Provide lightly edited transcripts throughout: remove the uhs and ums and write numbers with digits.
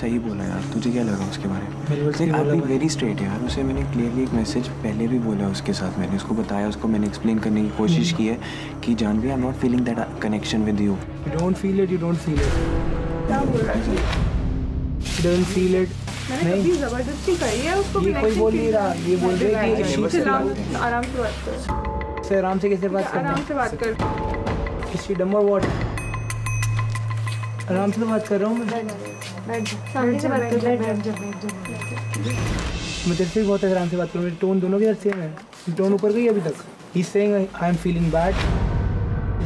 सही बोला यार, तुझे क्या लगा उसके बारे में? देख, आप भी वेरी स्ट्रेट यार। उसे मैंने क्लियरली एक मैसेज पहले भी बोला, उसके साथ मैंने उसको बताया, उसको मैंने एक्सप्लेन करने की कोशिश की है कि Janvi I am not feeling that connection with you. You don't feel it, you don't feel it. क्या बोल रहा है? Don't feel it. मैंने कभी जबरदस्ती करी है उसको भी? कोई बोल नहीं रहा, ये बोल रहे हैं कि आराम से बात कर। से आराम से कैसे बात कर? आराम से बात कर। इसी डम्बर व्हाट? आराम से बात कर रहा हूँ मैं। सामने से बात कर। मैं तेरे से बहुत आराम से बात करूँ। मेरी टोन दोनों की तरफ सेम है। टोन ऊपर गई अभी तक। He's saying I am feeling bad.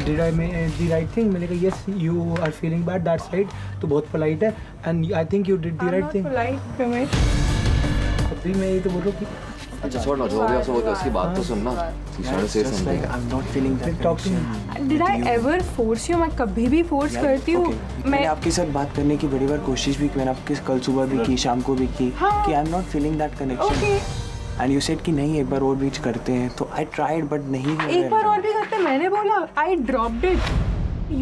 Did I make the right thing? मैंने कहा yes you are feeling bad. That's right. तो बहुत polite है and I think you did the right thing. I'm not polite, Vyomesh. अभी मैं ये तो बोल रहा हूँ कि अच्छा छोड़ ना, जो हो गया सो हो गया, उसकी बात तो सुनना। Just like I'm not feeling that connection. Did I ever force you? मैं कभी भी force करती हूँ। मैं आपके साथ बात करने की बड़ी बार कोशिश भी की, मैंने आपके कल सुबह भी की, शाम को भी की कि I'm not feeling that connection. And you said कि नहीं एक बार और बीच करते हैं, तो I tried but नहीं। एक बार और भी करते, मैंने बोला I dropped it.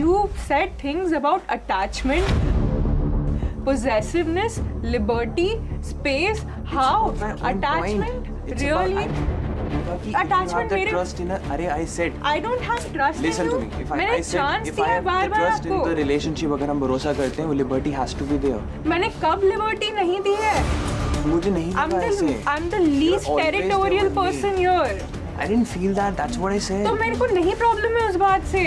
You said things about attachment, possessiveness, liberty, space, how attachment really attachment मेरे trust in अरे I said I don't have trust. Listen to me. If I said if I have trust in the relationship, अगर हम भरोसा करते हैं, वो liberty has to be there. मैंने कब liberty नहीं दी है? मुझे नहीं लगा ऐसे। I'm the least territorial person here. I didn't feel that. That's what I said. तो मेरे को नहीं problem है उस बात से।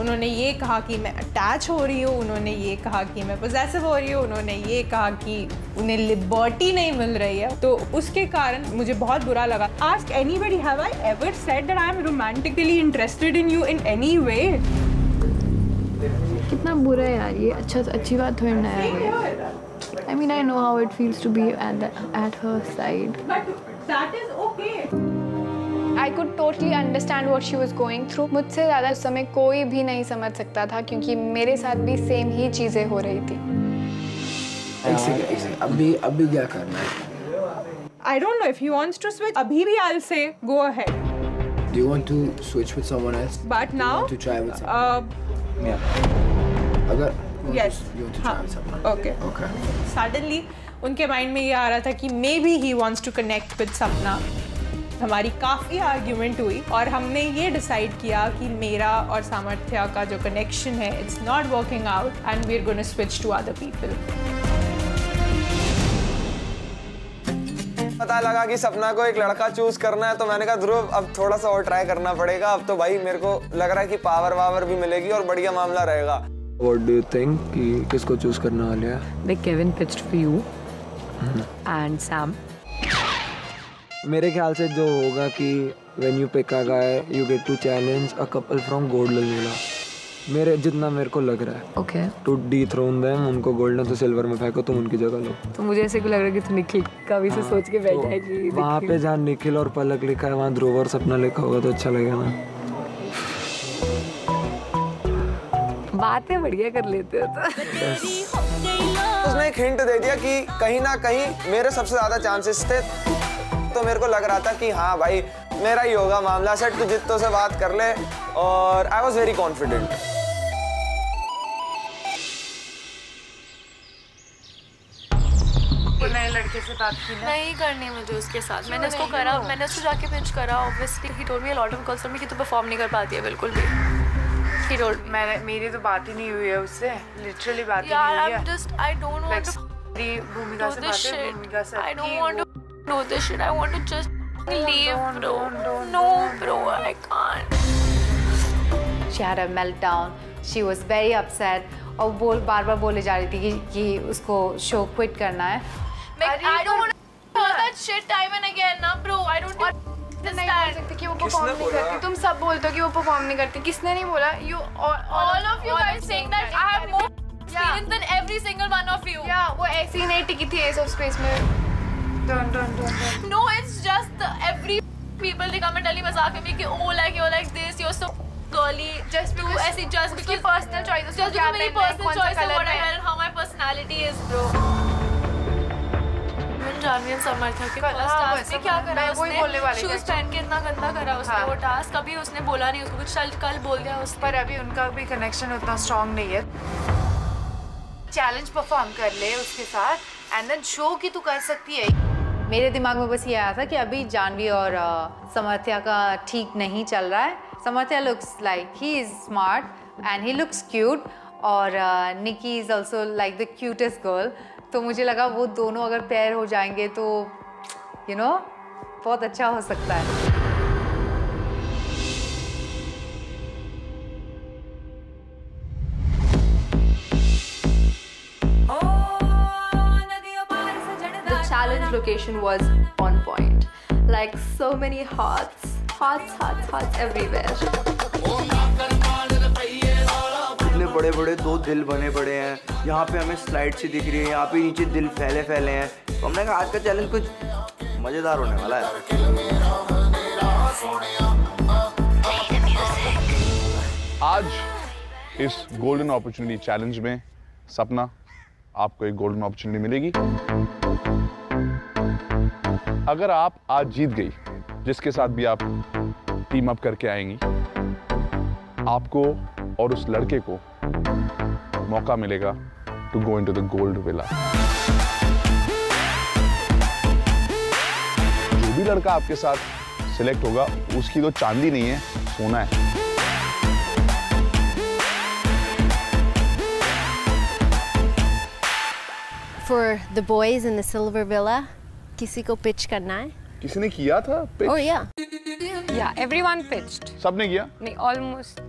उन्होंने ये कहा कि मैं attach हो रही हूँ, उन्होंने ये कहा कि मैं possessive हो रही हूँ, उन्होंने ये कहा कि उन्हें liberty नहीं मिल रही है, तो उसके कारण मुझे बहुत बुरा लगा। Ask anybody, have I ever said that I am romantically interested in you in any way? कितना बुरा है यार ये। अच्छा अच्छी बात थोड़ी ना है। I mean, I know how it feels to be at her side. But that is okay. I could totally understand what she was going through. मुझसे ज़्यादा उस समय कोई भी नहीं समझ सकता था, क्योंकि मेरे साथ भी सेम ही चीज़ें हो रही थी। एक सेकंड, अभी क्या करना है? I don't know if he wants to switch. अभी भी I'll say go ahead. Do you want to switch with someone else? But now. Do you want to try with someone? Yeah. अगर Yes. हाँ. Okay. Okay. Suddenly, उनके mind में ये आ रहा था कि maybe he wants to connect with Sapna. हमारी काफी argument हुई और हमने ये decide किया कि मेरा और सामर्थ्या का जो connection है, it's not working out and we're going to switch to other people. पता लगा कि सपना को एक लड़का चूज करना है, तो मैंने कहा ध्रुव अब थोड़ा सा और ट्राई करना पड़ेगा। अब तो भाई मेरे को लग रहा है कि पावर भी मिलेगी और बढ़िया मामला रहेगा। What do you think? कि किसको choose करना वाले हैं? Like Kevin pitched for you and Sam. मेरे ख्याल से जो होगा कि when you pick a guy, you get to challenge a couple from Goldwell. मेरे जितना मेरे को लग रहा है। Okay. To dethrone them, उनको Goldwell तो silver में फेंको, तुम उनकी जगह लो। तो मुझे ऐसे को लग रहा है कि तुम निखिल का भी से सोच के बैठा है कि वहाँ पे जहाँ निखिल और पलक लिखा है, वहाँ ध्रुव और सपना लिखा होगा तो अच्छा लगेगा ना। बातें बढ़िया कर लेते हो तो। उसने एक हिंट दे दिया कि कहीं ना कहीं मेरे सबसे ज्यादा चांसेस थे, तो मेरे को लग रहा था कि हाँ भाई मेरा ही होगा मामला सेट, तू जित्तो से बात कर ले। और आई वाज वेरी कॉन्फिडेंट। नए लड़के से बात की नहीं करनी मुझे उसके साथ। मैंने उसको करा, मैंने उसको जाके पिंच करा। Obviously he told me a lot of calls में कि तू परफॉर्म नहीं कर पाती है बिल्कुल भी। मैंने मेरी तो बात ही नहीं हुई है उससे, लिटरली बात ही नहीं हुई है। I don't want to भूमिका से बात है, भूमिका से। I don't want to do this shit. I want to just leave, bro. No, bro, I can't. She had a meltdown. She was very upset. और बोल बार-बार बोले जा रही थी कि उसको शो क्विट करना है। I don't want to do that shit time and again, ना bro. I don't. नहीं बोल सकते कि वो परफॉर्म नहीं करती। तुम सब बोलते हो कि वो परफॉर्म नहीं करती। किसने नहीं बोला? You all of you guys saying that I have more experience than every single one of you. Yeah, वो ऐसी ही नहीं टिकी थी ऐसे स्पेस में। Don't. No, it's just every people they come and tell me मजाक में भी कि oh like this, you're so girly. Just do ऐसी just because personal choice है। Just because मेरी personal choice है what I am and how my personality is, bro. Janvi समर्थ्या के task में क्या करा उसने? शूज पहन के इतना गंदा करा उसने वो टास्क। कभी उसने बोला नहीं उसको कुछ, कल बोल दिया उस पर। अभी उनका भी कनेक्शन उतना स्ट्रांग नहीं है। चैलेंज परफॉर्म कर ले उसके साथ एंड देन शो की तू कर सकती है। मेरे दिमाग में बस ये आया था कि अभी जानवी और समर्थ्या का ठीक नहीं चल रहा है। Samarthya looks like he is smart and he looks cute और Nikki is also like the cutest girl. तो मुझे लगा वो दोनों अगर पेयर हो जाएंगे तो यू नो बहुत अच्छा हो सकता है। Location was on point, like so many hearts everywhere. इतने बड़े-बड़े दो दिल बने पड़े हैं। यहाँ पे हमें स्लाइड सी दिख रही है, यहाँ पे नीचे दिल फैले हैं। तो हमने कहा आज का चैलेंज कुछ मजेदार होने वाला है। आज इस गोल्डन अपॉर्चुनिटी चैलेंज में सपना आपको एक गोल्डन अपॉर्चुनिटी मिलेगी। अगर आप आज जीत गई, जिसके साथ भी आप टीम अप करके आएंगी, आपको और उस लड़के को मौका मिलेगा to go into the gold villa. जो भी लड़का आपके साथ सिलेक्ट होगा उसकी तो चांदी नहीं है, सोना है। For the boys in the silver villa, किसी को पिच करना है। किसी ने किया था pitch? Oh yeah, yeah, everyone pitched. सबने किया? नहीं, almost.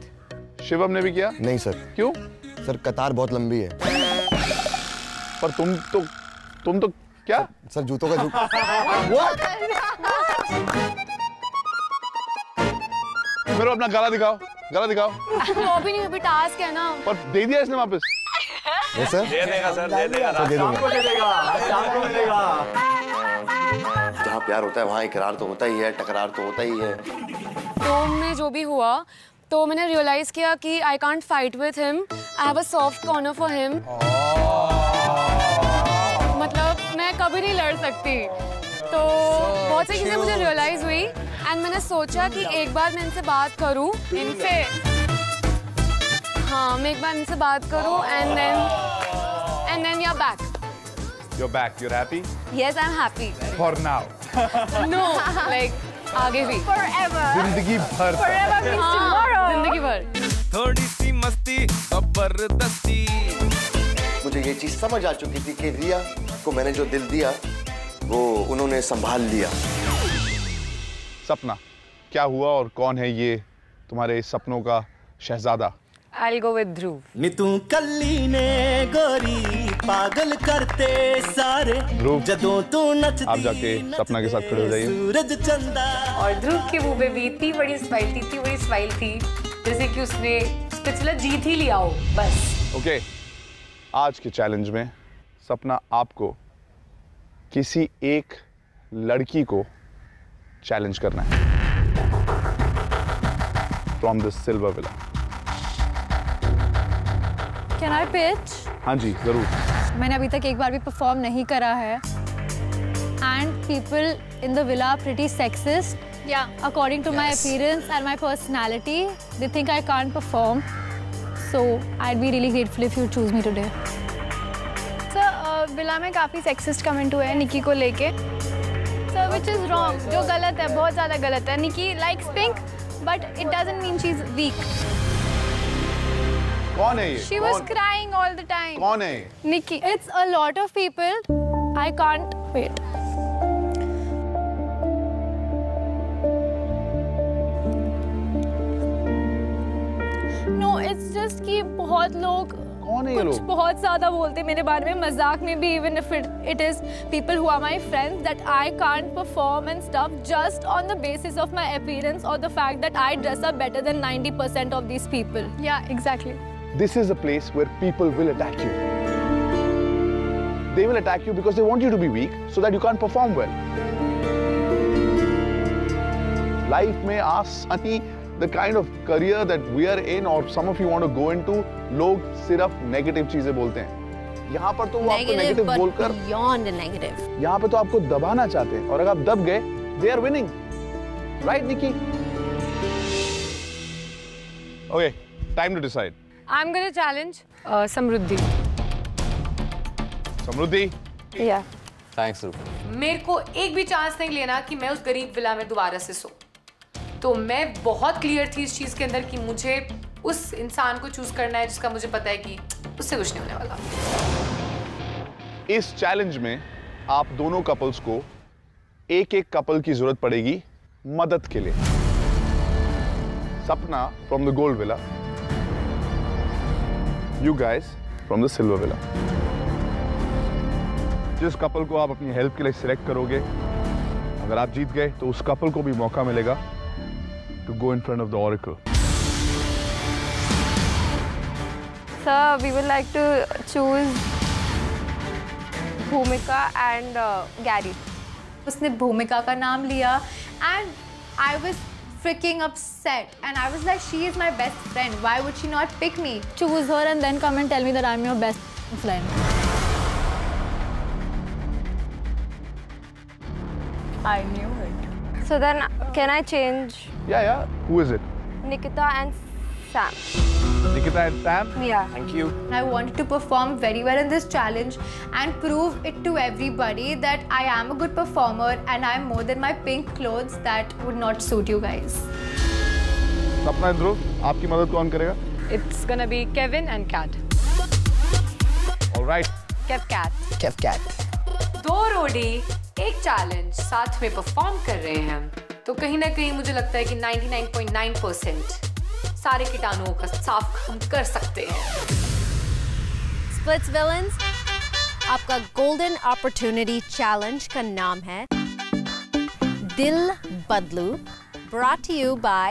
शिवम ने भी किया? नहीं सर। क्यों? सर कतार बहुत लंबी है। पर तुम तो क्या? सर जूतों का What? मेरे अपना गला दिखाओ। वो भी नहीं, अभी टास्क है ना। पर दे दिया इसने वापस। दे देगा। जहाँ प्यार होता है वहाँ इकरार तो होता ही है, टकरार तो होता ही है। तो में जो भी हुआ तो मैंने रियलाइज किया कि I can't fight with him, I have a soft corner for him. मतलब मैं कभी नहीं लड़ सकती। तो बहुत सी चीजें मुझे रियलाइज हुई एंड मैंने सोचा कि एक बार मैं इनसे बात करूँ, इनसे बात करूँ and then you're back. You're back. You're happy? Yes, I'm happy. For now. No, like आगे भी. Forever. ज़िंदगी भर. Forever means tomorrow. ज़िंदगी भर. थोड़ी सी मस्ती जबरदस्ती. मुझे ये चीज़ समझ आ चुकी थी कि रिया को मैंने जो दिल दिया, वो उन्होंने संभाल लिया. सपना, क्या हुआ और कौन है ये तुम्हारे सपनों का शहजादा? I'll go with Dhruv. Neetu कली ने गोरी पागल करते सारे जदों तू नचती। आप जाके सपना के साथ खड़े हो जाइए। सूरज चंदा और ध्रुव की वो बेबी इतनी बड़ी स्माइल थी जैसे कि उसने स्पिट्सविला जीत ही लिया हो बस। ओके, आज के चैलेंज में सपना आपको किसी एक लड़की को चैलेंज करना है from the silver villa. Can I pitch? हाँ जी जरूर। मैंने अभी तक एक बार भी परफॉर्म नहीं करा है and people in the villa are pretty sexist. Yeah. According to my appearance and my personality, they think I can't perform. So I'd be really grateful if you choose me today. Sir, villa में काफी sexist comment हुए हैं निकी को लेके. Sir, which is wrong. जो गलत है, बहुत ज़्यादा गलत है. निकी likes pink, but it doesn't mean she's weak. कौन है ये? She was crying all the time. कौन है ये? Nikki. It's a lot of people. I can't wait. No, it's just कि बहुत लोग कुछ बहुत ज़्यादा बोलते मेरे बारे में मजाक में भी, even if it is people who are my friends that I can't perform and stuff just on the basis of my appearance or the fact that I dress up better than 90% of these people. Yeah, exactly. This is a place where people will attack you. They will attack you because they want you to be weak so that you can't perform well. Life may ask Sunny the kind of career that we are in or some of you want to go into. लोग सिर्फ negative चीजें बोलते हैं यहाँ पर। तो वो आपको नेगेटिव बोलकर beyond negative. यहाँ पे तो आपको दबाना चाहते हैं और अगर आप दब गए they are winning, right Nikki? Okay, time to decide. I'm gonna challenge Samruddhi. समृद्धि। या थैंक्स रूप। मेरे को एक भी चांस नहीं लेना कि मैं उस गरीब विला में दोबारा से सो। तो मैं बहुत क्लियर थी इस चीज के अंदर कि मुझे उस इंसान को चूज करना है जिसका मुझे पता है कि उससे कुछ नहीं होने वाला। इस चैलेंज में आप दोनों कपल्स को एक एक कपल की जरूरत पड़ेगी मदद के लिए। Sapna from the gold villa, you guys from the silver villa. जिस कपल को आप अपनी हेल्प के लिए सिलेक्ट करोगे, अगर आप जीत गए तो उस कपल को भी मौका मिलेगा to go in front of the oracle. Sir, we would like to choose भूमिका एंड गैरी। उसने भूमिका का नाम लिया and I was freaking upset and I was like, she is my best friend, why would she not pick me? Choose her and then come and tell me that I'm your best friend. I knew it. So then can I change? Yeah. Who is it? Nikita and Sam. Nikita and Sam? Yeah. Thank you. I wanted to perform very well in this challenge and prove it to everybody that I am a good performer and I am more than my pink clothes that would not suit you guys. Sapna and Dhruv, आपकी मदद कौन करेगा? It's gonna be Kevin and Kat. All right. Kev Kat. दो रोडी, एक challenge साथ में perform कर रहे हैं, तो कहीं ना कहीं मुझे लगता है कि 99.9% सारे कीटाणुओं का साफ हम कर सकते हैं। Splits Villains, आपका गोल्डन अपॉर्चुनिटी चैलेंज का नाम है दिल बदलू, brought to you by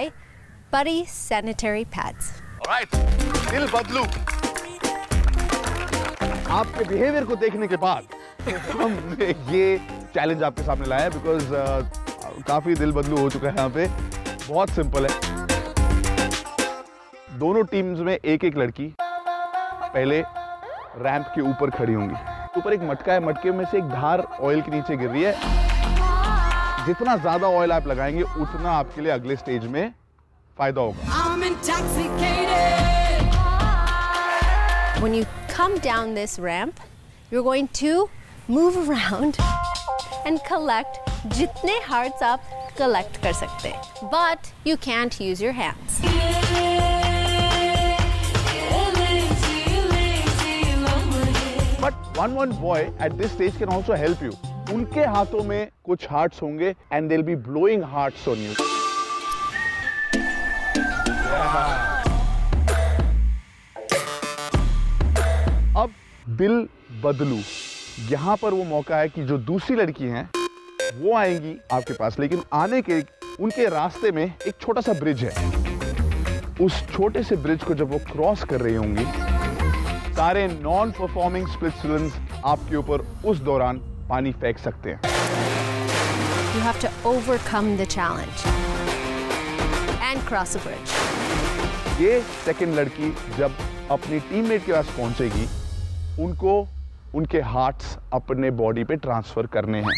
Buddy Sanitary Pads। Alright, दिल बदलू। आपके बिहेवियर को देखने के बाद हम ये चैलेंज आपके सामने लाया, बिकॉज काफी दिल बदलू हो चुका है यहाँ पे। बहुत सिंपल है, दोनों टीम्स में एक एक लड़की पहले रैंप के ऊपर खड़ी होंगी। ऊपर एक मटका है, मटके में से एक धार ऑयल के नीचे गिर रही है। जितना ज्यादा ऑयल आप लगाएंगे उतना आपके लिए अगले स्टेज में फायदा होगा। When you come down this ramp, you're going to move around and collect जितने hearts आप collect कर सकते हैं, but you can't use your hands. But one boy at this stage can also help you. उनके हाथों में कुछ hearts होंगे and they'll be blowing hearts on you. Yeah. अब दिल बदलू, यहाँ पर वो मौका है कि जो दूसरी लड़की हैं वो आएंगी आपके पास, लेकिन आने के उनके रास्ते में एक छोटा सा ब्रिज है। उस छोटे से ब्रिज को जब वो क्रॉस कर रही होंगी, सारे नॉन परफॉर्मिंग स्प्लिट्स विलन्स आपके ऊपर उस दौरान पानी फेंक सकते हैं। You have to overcome the challenge and cross a bridge. ये सेकंड लड़की जब अपनी टीममेट के पास पहुंचेगी, उनको उनके हार्ट्स अपने बॉडी पे ट्रांसफर करने हैं।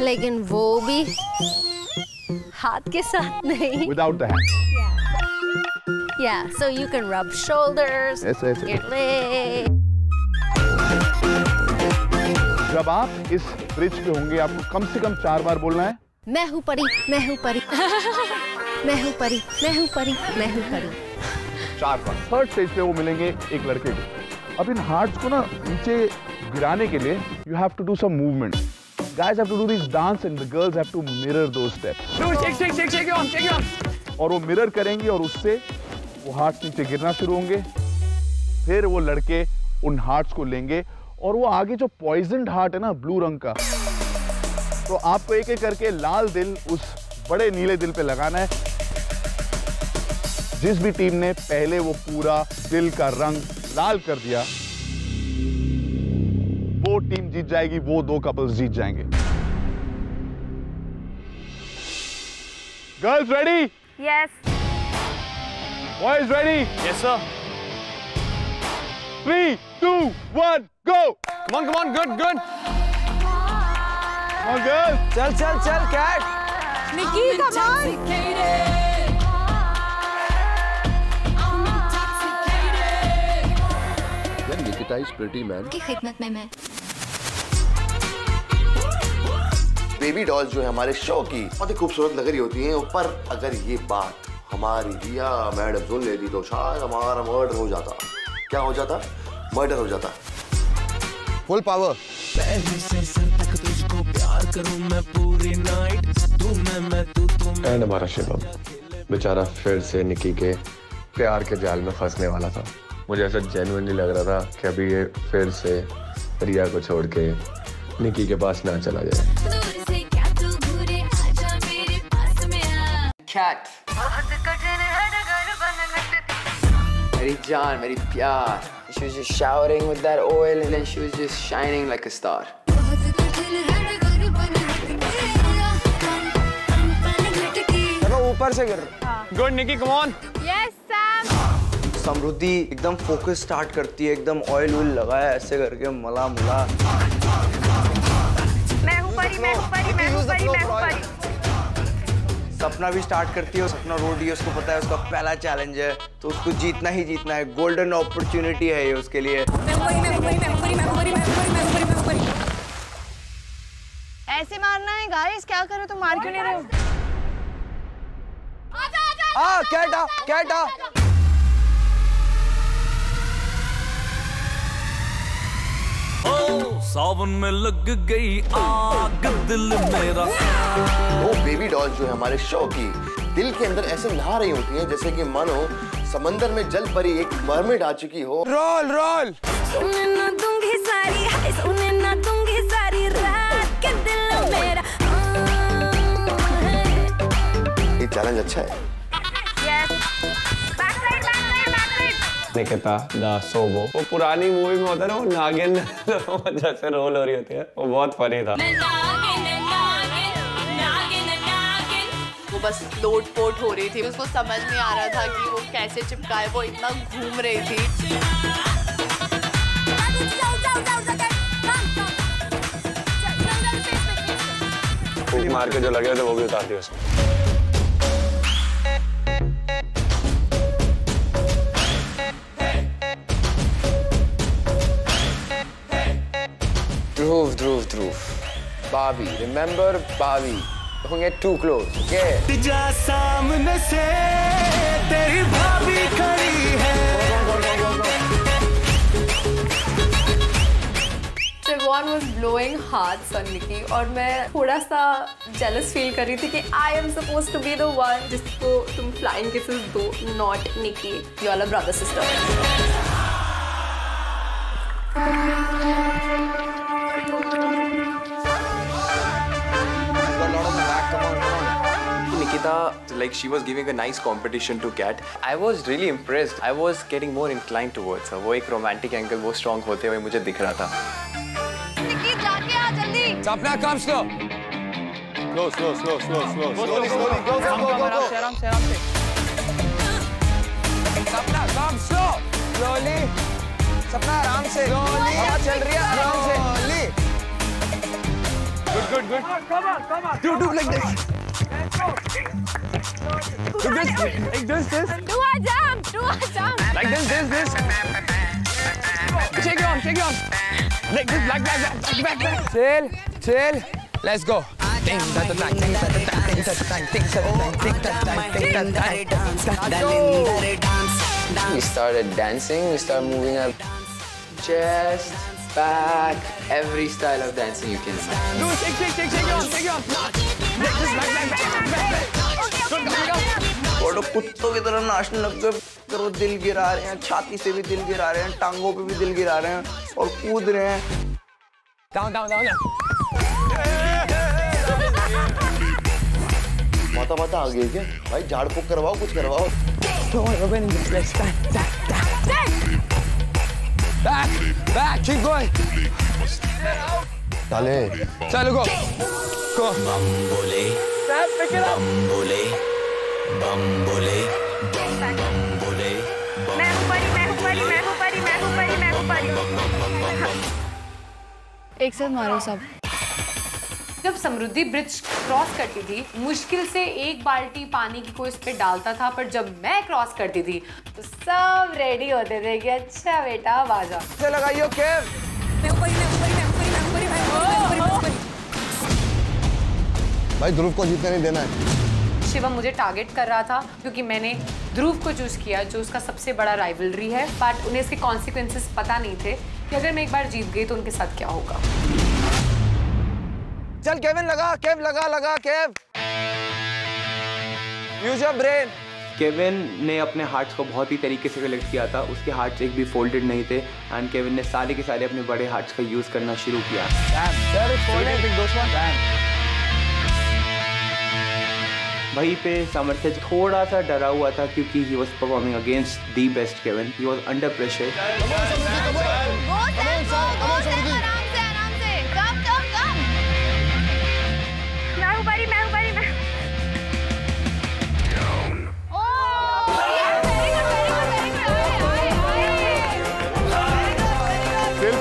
लेकिन वो भी हाथ के साथ नहीं। Without the hand. Yeah, so you can rub shoulders, your legs. जब आप इस ब्रिज पे होंगे, आपको कम से कम 4 बार बोलना है। मैं हूँ परी, मैं हूँ परी, मैं हूँ परी, मैं हूँ परी, मैं हूँ परी। 4 बार। थर्ड स्टेज पे वो मिलेंगे एक लड़के को। अब इन हार्ट्स को ना नीचे गिराने के लिए, you have to do some movement. Guys have to do this dance and the girls have to mirror those steps. No, shake your arm, shake your arm. और वो mirror करेंगी और उससे वो हार्ट्स नीचे गिरना शुरू होंगे। फिर वो लड़के उन हार्ट्स को लेंगे और वो आगे जो पॉइजन्ड हार्ट है ना, ब्लू रंग का, तो आपको एक एक करके लाल दिल उस बड़े नीले दिल पे लगाना है। जिस भी टीम ने पहले वो पूरा दिल का रंग लाल कर दिया, वो टीम जीत जाएगी, वो 2 कपल्स जीत जाएंगे। Girls ready? Yes. Boys ready? Yes, sir. 3, 2, 1, go! Come on, good. Come on, girls. Chal, Kat. Nikki, come on. I'm intoxicated. Then Nikki sensitized pretty man की खिदमत में मैं बेबी डॉल्स जो है हमारे शो की बहुत ही खूबसूरत लग रही होती हैं, पर अगर ये बात हमारी रिया मैडम सुन लेती तो शायद हमारा मर्डर हो जाता। क्या हो जाता? मर्डर हो जाता। Full power. पहले से सब तक तुझको प्यार करूं मैं पूरी नाइट, तू मैं तू एंड हमारा शिवम बेचारा फिर से निकी के प्यार के जाल में फंसने वाला था। मुझे ऐसा जेन्युइनली लग रहा था कि अभी ये फिर से रिया को छोड़ के निकी के पास ना चला जाए। मेरी जान, मेरी प्यार। She was just showering with that oil and then she was just shining like a star. देखो ऊपर से गिर। Good Nikki, come on. Yes Sam. समृद्धि एकदम फोकस स्टार्ट करती है, एकदम ऑयल उल लगाया ऐसे करके मला मुला। मैं हूँ परी। सपना भी स्टार्ट करती है और सपना रोड ही उसको पता है उसका पहला चैलेंज है तो उसको जीतना ही जीतना है। गोल्डन अपॉर्चुनिटी है ये उसके लिए। ऐसे मारना है गाइस, क्या करो तुम, मार क्यों नहीं रहे हो? आ कैट आ सावन में लग गई आग दिल मेरा। वो बेबी डॉल जो है हमारे शो की दिल के अंदर ऐसे नहा रही होती है जैसे कि मानो समंदर में जल परी एक मरमेड आ चुकी हो। रोल सुने ना दूंगी सारी हाय, सुने ना दूंगी सारी रात के दिल मेरा। ये चैलेंज अच्छा है। निकिता दासोबो वो पुरानी मूवी में होता है ना, वो नागिन जैसे रोल हो रही होती है, वो बहुत फनी था। वो बस लोट पोट हो रही थी, उसको समझ नहीं आ रहा था कि वो कैसे चिपकाए, वो इतना घूम रही थी। फूंक मार के जो लगे थे वो भी उतार दिया उसने। Dhruv, Bobby, remember Bobby, don't get too close, okay? जा सामने से तेरी भाभी खड़ी है। Trevon was blowing hearts on Nikki और मैं थोड़ा सा jealous feel कर रही थी कि I am supposed to be the one जिसको तुम flying kisses दो, not Nikki, you all are brother sister. Like she was giving a nice competition to Kat. I was really impressed. I was getting more inclined towards her. वो एक romantic angle वो strong होते हुए मुझे दिख रहा था। निकी जाके आ जल्दी। सपना come slow. Slow. आराम से। सपना come slow. Slowly. सपना आराम से। Slowly. हवा चल रही है आराम से। Slowly. Good. Come on. Do like this. Like this. Do a jump. Like this. Shake it on. Like this. Back. Chill. Let's go. Ding. We started dancing. We started moving our chest, back, every style of dancing you can imagine. Do shake it on. बड़ो कुत्तों की तरह नाचने लग गए। करो दिल गिरा रहे हैं, छाती से भी दिल गिरा रहे हैं, टांगों पे भी दिल गिरा रहे हैं और कूद रहे हैं। माता आ गई क्या? भाई झाड़ फूक करवाओ, कुछ करवाओ। चलो बम्बोले मैं हूं परी। एक साथ मारो सब। जब जब समृद्धि ब्रिज क्रॉस करती थी मुश्किल से एक बाल्टी पानी की कोई इस पर डालता था, पर जब मैं क्रॉस करती थी तो सब रेडी होते थे कि अच्छा बेटा अब आ जाओ। अच्छा लगाइयो केव। भाई ध्रुव को जीतने नहीं देना है। शिवम मुझे टारगेट कर रहा था क्योंकि मैंने ध्रुव को चूज किया जो उसका सबसे बड़ा राइवलरी है, बट उन्हें इसके कॉन्सिक्वेंसेस पता नहीं थे कि अगर मैं एक बार जीत गई तो उनके साथ क्या होगा। चल केविन लगा, केव लगा, लगा Kev. Use your brain. Kevin ने अपने हार्ट्स को बहुत ही तरीके से कलेक्ट किया था, उसके हार्ट्स एक भी फोल्डेड नहीं थे एंड केविन ने सारे के सारे अपने बड़े हार्ट्स का यूज करना शुरू किया। वहीं पे सामर्थ्य थोड़ा सा डरा हुआ था क्योंकि he was performing against the best Kevin, he was under pressure.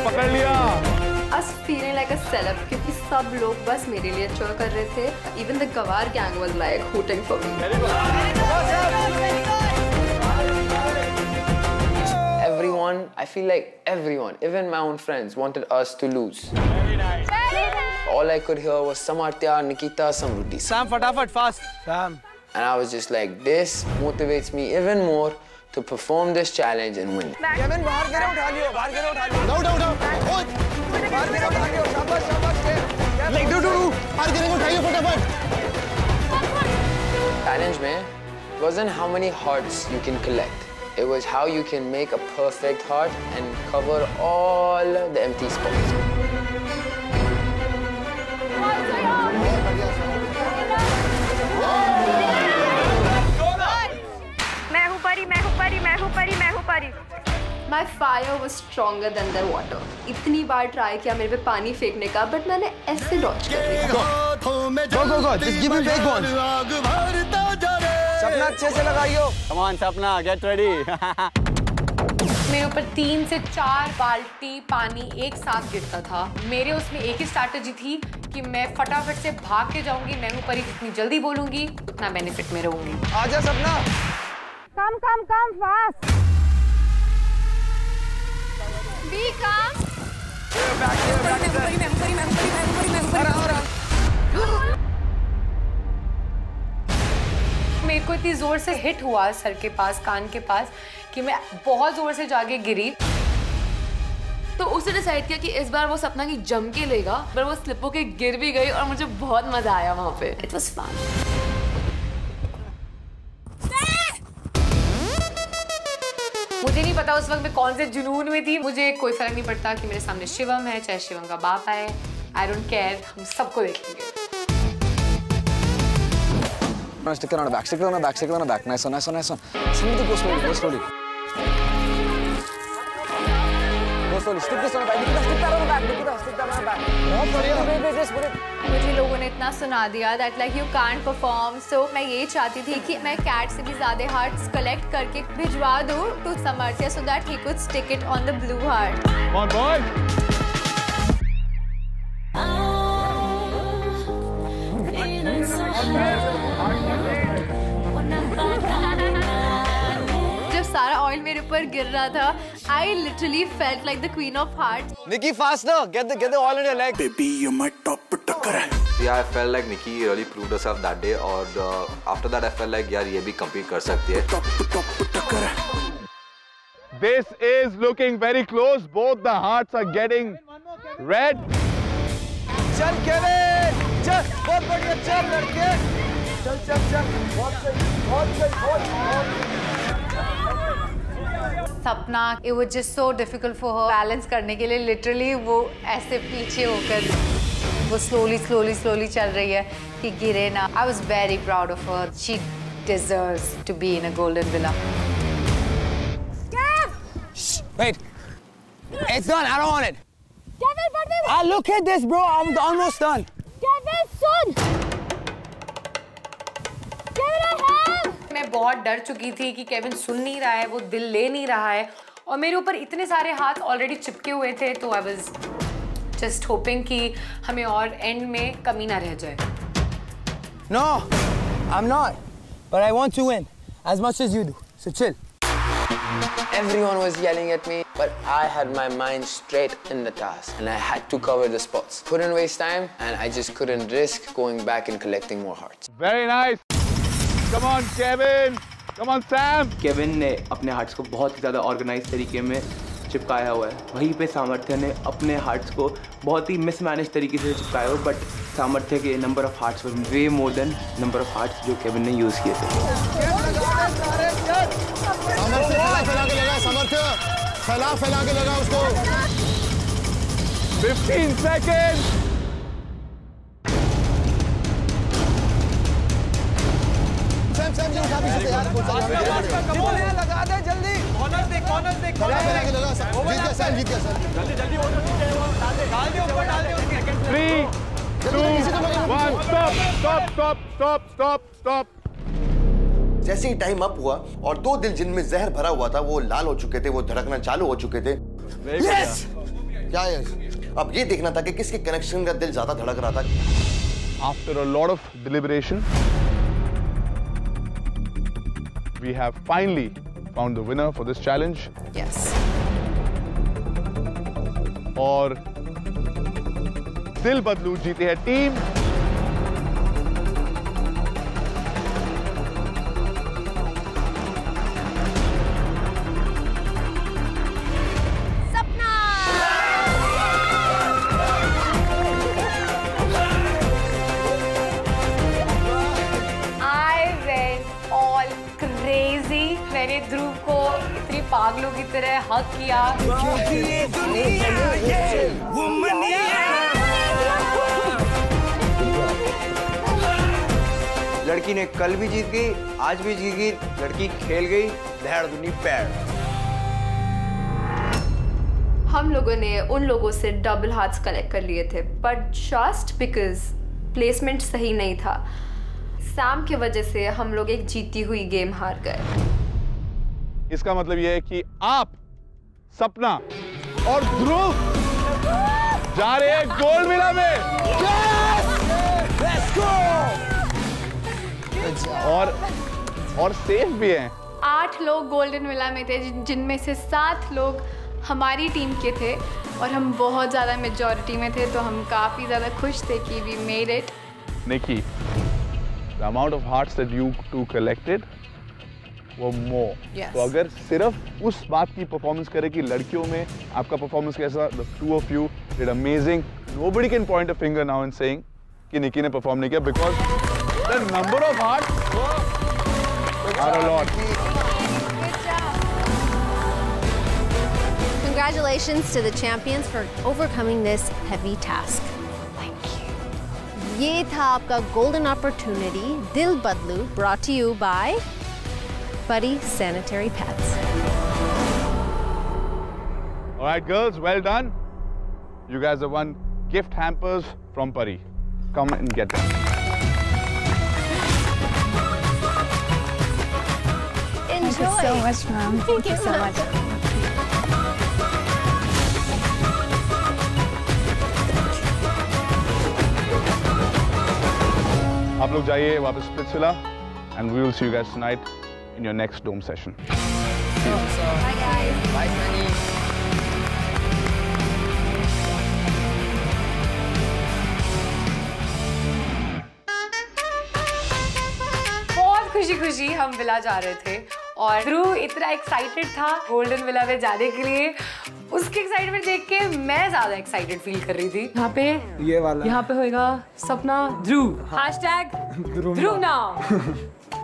पकड़ लिया। I was feeling like a celeb क्योंकि सब लोग बस मेरे लिए चौर कर रहे थे। Even the Gawar gang was like hooting for me. Everyone, I feel like everyone, even my own friends, wanted us to lose. Very nice. All I could hear was Samarthya, Nikita, Samruddhi. Sam, fatafat, fast. Sam. And I was just like, this motivates me even more to perform this challenge and win. Kevin, बाहर गिरा उठा लियो, बाहर गिरा उठा लियो। No, no, no, खुद। बाहर गिरा उठा लियो, शाबाश, शाबाश के। Like do do do, बाहर गिरा उठा लियो फटाफट। Challenge में wasn't how many hearts you can collect. It was how you can make a perfect heart and cover all the empty spots. मैं हूँ परी। My fire was stronger than their water. इतनी बार try किया मेरे पे पानी फेंकने का, बट मैंने ऐसे डॉच कर दिया। Go. Just give me big one. सपना अच्छे से लगाइयो। Come on सपना, get ready. मेरे ऊपर 3 से 4 बाल्टी पानी एक साथ गिरता था। मेरे उसमें एक ही स्ट्रैटेजी थी कि मैं फटाफट से भाग के जाऊंगी, मैं ऊपर जितनी जल्दी बोलूंगी उतना बेनिफिट में रहूंगी। आजा सपना। Come, fast. Be calm. मेरे को इतनी जोर से हिट हुआ सर के पास, कान के पास, कि मैं बहुत जोर से जाके गिरी। तो उसने डिसाइड किया कि इस बार वो सपना की जम के लेगा, पर वो स्लिप होके गिर भी गई और मुझे बहुत मजा आया वहाँ पे। It was fun. मुझे नहीं पता उस वक्त मैं कौन से जुनून में थी, मुझे कोई फर्क नहीं पड़ता कि मेरे सामने शिवम है चाहे शिवम का बाप है, आई डोंट केयर, हम सबको देखेंगे। स्टिक करना बैक, नाइस वन। समझो गो स्लोली, स्टिक करना बैक। बहुत बढ़िया। मुझे लोगों ने इतना सुना दिया that like you can't perform, so मैं ये चाहती थी कि मैं कैट से भी ज्यादा हार्ट्स कलेक्ट करके भिजवा दूं to Samarthya so that he could stick it on the blue heart. Oh boy. जब सारा ऑयल मेरे ऊपर गिर रहा था I literally felt like the queen of hearts. Nikki faster, get the oil in your leg. Baby you my top. Yeah, I felt like Nikki really proved herself that day, और after that I felt like यार ये भी compete कर सकती है। This is looking very close. Both the hearts are getting red. चल Kevin, चल बहुत बढ़िया, चल लड़के, चल बहुत सही। सपना it was just so difficult for her balance करने के लिए, literally वो ऐसे पीछे होकर वो slowly चल रही है कि गिरे ना। I was very proud of her. She deserves to be in a golden villa. Kev! Shh, wait. It's done. I don't want it. Kevin, but we. Ah, look at this, bro. I'm almost done. Kevin, son. Kevin, I have. मैं बहुत डर चुकी थी कि Kevin सुन नहीं रहा है, वो दिल ले नहीं रहा है, और मेरे ऊपर इतने सारे हाथ ऑलरेडी चिपके हुए थे, तो I was Just hoping कि हमें और end में कमी ना रह जाए. No, I'm not. But I want to win as much as you do. So chill. Everyone was yelling at me, but I had my mind straight in the task and I had to cover the spots. Couldn't waste time and I just couldn't risk going back and collecting more hearts. Very nice. Come on, Kevin. Come on, Sam. Kevin ने अपने hearts को बहुत ही ज़्यादा organized तरीके में चिपकाया हुआ है. वहीं पे सामर्थ्य ने अपने hearts को बहुत ही mismanaged तरीके से चिपकाया हुआ, but सामर्थ्य के number of hearts were way more than number of hearts जो Kevin ने use किए थे. सामर्थ्य फैला के लगा, सामर्थ्य फैला के लगा उसको. 15 सेकेंड. लगा दे जल्दी. जैसे ही टाइम अप हुआ और दो दिल जिनमें जहर भरा हुआ था वो लाल हो चुके थे, वो धड़कना चालू हो चुके थे. क्या अब ये देखना था कि किसके कनेक्शन का दिल ज्यादा धड़क रहा था. After a lot of deliberation we have finally found the winner for this challenge. Yes. और दिल बदलू जीती है टीम. पागलों की तरह हक किया. ये दुनिया ये वुमनिया. लड़की ने कल भी जीत गई, आज भी जीत गई. लड़की खेल गई देहरादूनी पैर. हम लोगों ने उन लोगों से डबल हार्ट्स कलेक्ट कर लिए थे, बट जस्ट बिकॉज प्लेसमेंट सही नहीं था, सैम की वजह से हम लोग एक जीती हुई गेम हार गए. इसका मतलब यह है कि आप, सपना और ध्रुव जा रहे हैं गोल्ड मेला में. Yes! Let's go! और सेफ भी हैं. 8 लोग गोल्डन विला में थे, जिनमें से 7 लोग हमारी टीम के थे और हम बहुत ज़्यादा मेजॉरिटी में थे, तो हम काफ़ी ज़्यादा खुश थे कि we made it. Nikki, the amount of hearts that you two collected वो मोर. Yes. तो अगर सिर्फ उस बात की परफॉर्मेंस करे कि लड़कियों में आपका परफॉर्मेंस कैसा, the two of you did amazing. Nobody can point a finger now and saying कि निकी ने परफॉर्म नहीं किया, because the number of hearts are a lot. Congratulations to the champions for overcoming this heavy task. Thank you. ये था आपका golden opportunity. दिल बदलू brought to you by Buddy sanitary pads. All right, girls, well done. You guys have won gift hampers from Pari. Come and get them. Enjoy. Thank you so much, ma'am. Thank you so much. आप लोग जाइए वापस Splitsvilla, and we will see you guys tonight in your next dome session. Bye guys. Bye Sunny. बहुत खुशी-खुशी हम villa जा रहे थे और ध्रुव इतना एक्साइटेड था गोल्डन विला में जाने के लिए. उसके एक्साइटमेंट देख के मैं ज्यादा एक्साइटेड फील कर रही थी. यहाँ पे ये वाला, यहाँ पे होएगा सपना ध्रुव. #ध्रुव नाउ.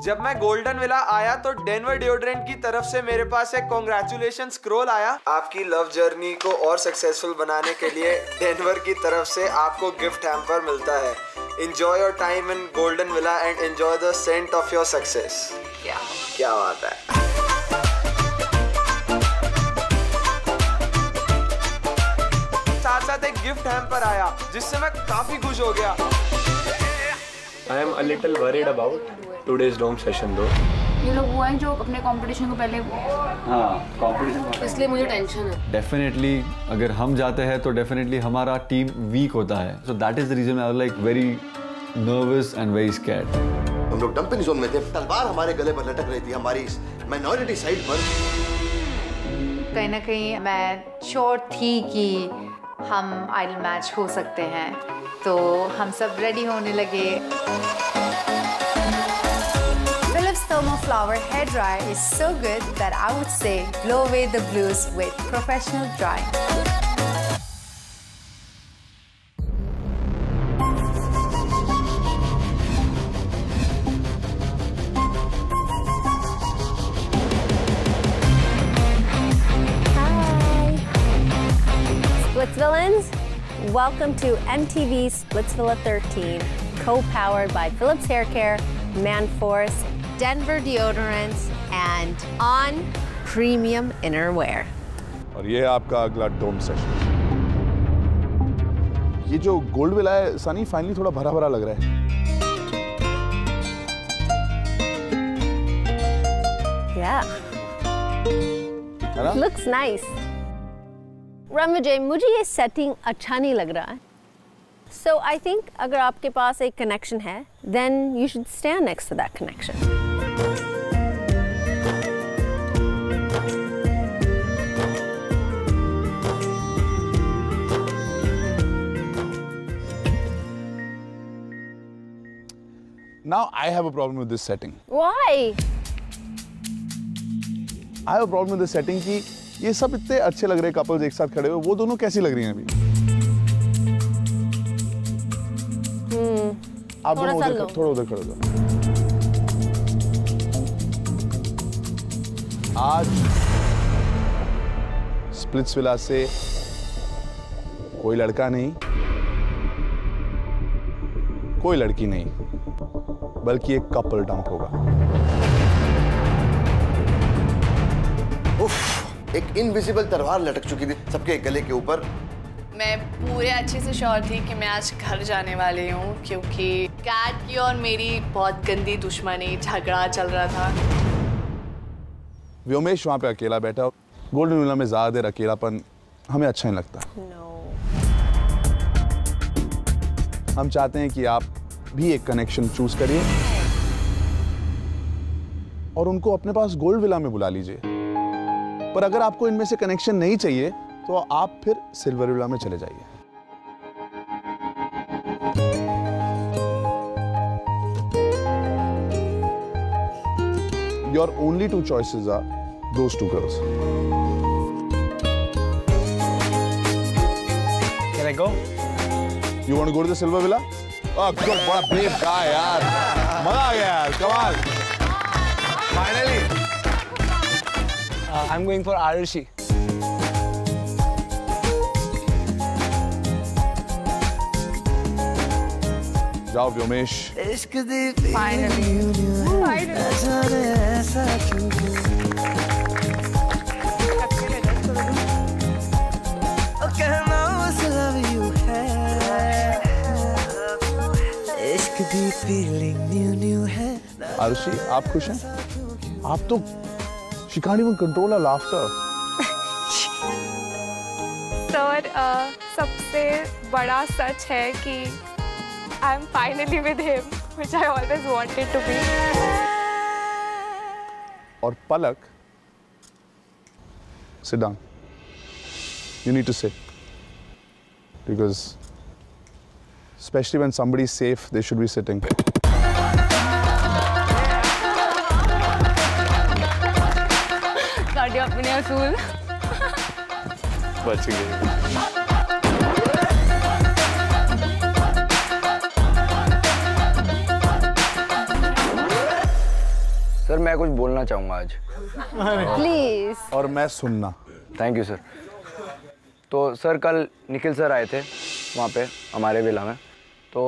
जब मैं गोल्डन विला आया तो डेनवर डिओड्रेंट की तरफ से मेरे पास एक कॉन्ग्रेचुलेशन स्क्रॉल आया. आपकी लव जर्नी को और सक्सेसफुल बनाने के लिए डेनवर की तरफ से आपको गिफ्ट हैम्पर मिलता है. Enjoy your time in golden villa and enjoy the scent of your success. क्या बात है. साथ साथ एक गिफ्ट हैम्पर आया जिससे मैं काफी खुश हो गया. I am a little worried about today's dome session though. ये लोग वो हैं जो अपने कंपटीशन को पहले कंपटीशन इसलिए मुझे टेंशन है। डेफिनेटली अगर हम जाते हैं तो डेफिनेटली हमारा टीम वीक होता है। So that is the reason I was like very nervous and very scared. हम लोग डंपिंग जोन में थे, तलवार हमारे गले पर लटक रही थी हमारी माइनॉरिटी साइड पर। कहीं ना कहीं मैं श्योर थी कि हम आइडल मैच हो सकते हैं, तो हम सब रेडी होने लगे। Philips Thermo Flower hair dryer is so good that I would say blow away the blues with professional drying. Hi, Splitsvillans, welcome to MTV Splitsvilla 13, co-powered by Philips Hair Care, Manforce, Denver deodorants and on premium innerwear. और ये आपका अगला डोम session. ये जो गोल्डवेल है Sunny, finally थोड़ा भरा भरा लग रहा है। Yeah. Looks nice. रामविजय, मुझे ये सेटिंग अच्छा नहीं लग रहा है। So I think अगर आपके पास एक connection है, then you should stand next to that connection. Now I have a problem with this setting. Why? I have a problem with this setting कि ये सब इतने अच्छे लग रहे couples एक साथ खड़े हुए, वो दोनों कैसी लग रही हैं अभी? आप दोनों उधर थोड़ा उधर खड़े हो। आज स्प्लिट्सविला से कोई लड़का नहीं, कोई लड़की नहीं, बल्कि एक कपल डंप होगा। उफ, एक इनविजिबल तलवार लटक चुकी थी सबके गले के ऊपर। मैं पूरे अच्छे से श्योर थी कि मैं आज घर जाने वाली हूँ, क्योंकि कैट की और मेरी बहुत गंदी दुश्मनी, झगड़ा चल रहा था। व्योमेश वहाँ पे अकेला बैठा। गोल्डन विला में ज्यादा देर अकेलापन हमें अच्छा नहीं लगता। No. हम चाहते हैं कि आप भी एक कनेक्शन चूज करिए और उनको अपने पास गोल्डविला में बुला लीजिए। पर अगर आपको इनमें से कनेक्शन नहीं चाहिए तो आप फिर सिल्वरविला में चले जाइए। Your only two choices are those two girls. Can I go? You want to go to the Silvervilla? Oh, good, what a brave guy, yaar. Maza aa gaya, yaar. Kamal. Finally. I'm going for Arushi. Jao, Vyomesh. Finally. Arushi, आप खुश हैं? आप तो she can't even control her laughter. Sir, सबसे बड़ा सच है कि I am finally with him, which I always wanted to be. और पलक, sit down. You need to sit because. Especially when somebody is safe, they should be sitting. Sorry, अपने असूल। बच गए। Sir, मैं कुछ बोलना चाहूँगा आज। Please. और मैं सुनना। Thank you, sir. तो सर कल निखिल सर आए थे वहाँ पे हमारे विला में, तो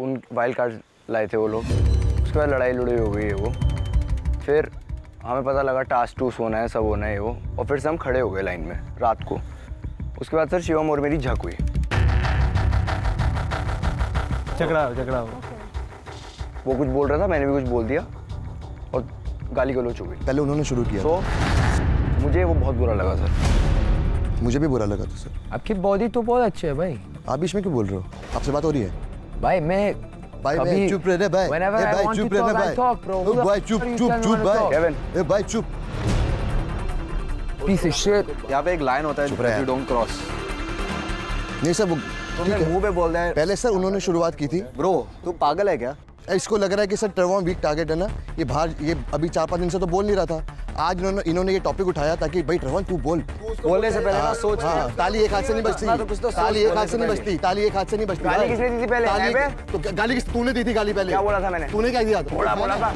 उन वाइल्ड कार्ड लाए थे वो लोग। उसके बाद लड़ाई लड़ाई हो गई है वो। फिर हमें पता लगा टास्क टूस होना है, सब होना है वो, और फिर से हम खड़े हो गए लाइन में रात को। उसके बाद सर शिवम और मेरी झक हुई, झगड़ा झगड़ा। वो कुछ बोल रहा था, मैंने भी कुछ बोल दिया और गाली गलोच हो गई, पहले उन्होंने शुरू किया। तो मुझे वो बहुत बुरा लगा सर। मुझे भी बुरा लगा था सर। आपकी बॉडी तो बहुत अच्छी है भाई, आप बीच में क्यों बोल रहे हो? आपसे बात हो रही है भाई। मैं भाई चुप रहने भाई, भाई चुप रहने भाई, भाई चुप चुप चुप भाई, केविन ए भाई चुप। Piece of shit. यहाँ पे एक लाइन होता है, यू डोंट क्रॉस। नहीं सर, तुमने मुंह पे बोल दिया है। पहले सर उन्होंने शुरुआत की थी। ब्रो तू पागल है क्या? इसको लग रहा है कि सर ट्रेवॉन वीक टारगेट है ना, ये बाहर ये अभी 4-5 दिन से तो बोल नहीं रहा था। आज इन्होंने ये टॉपिक उठाया ताकि भाई ट्रेवॉन तू बोल। बोलने से पहले ना सोच। ताली एक हाथ से नहीं बजती, ताली एक हाथ से नहीं बजती, ताली एक हाथ से नहीं बजती। गाली किसने दी थी पहले? तो गाली तूने दी थी। गाली पहले क्या बोला था मैंने? तूने क्या दिया था? बोला था।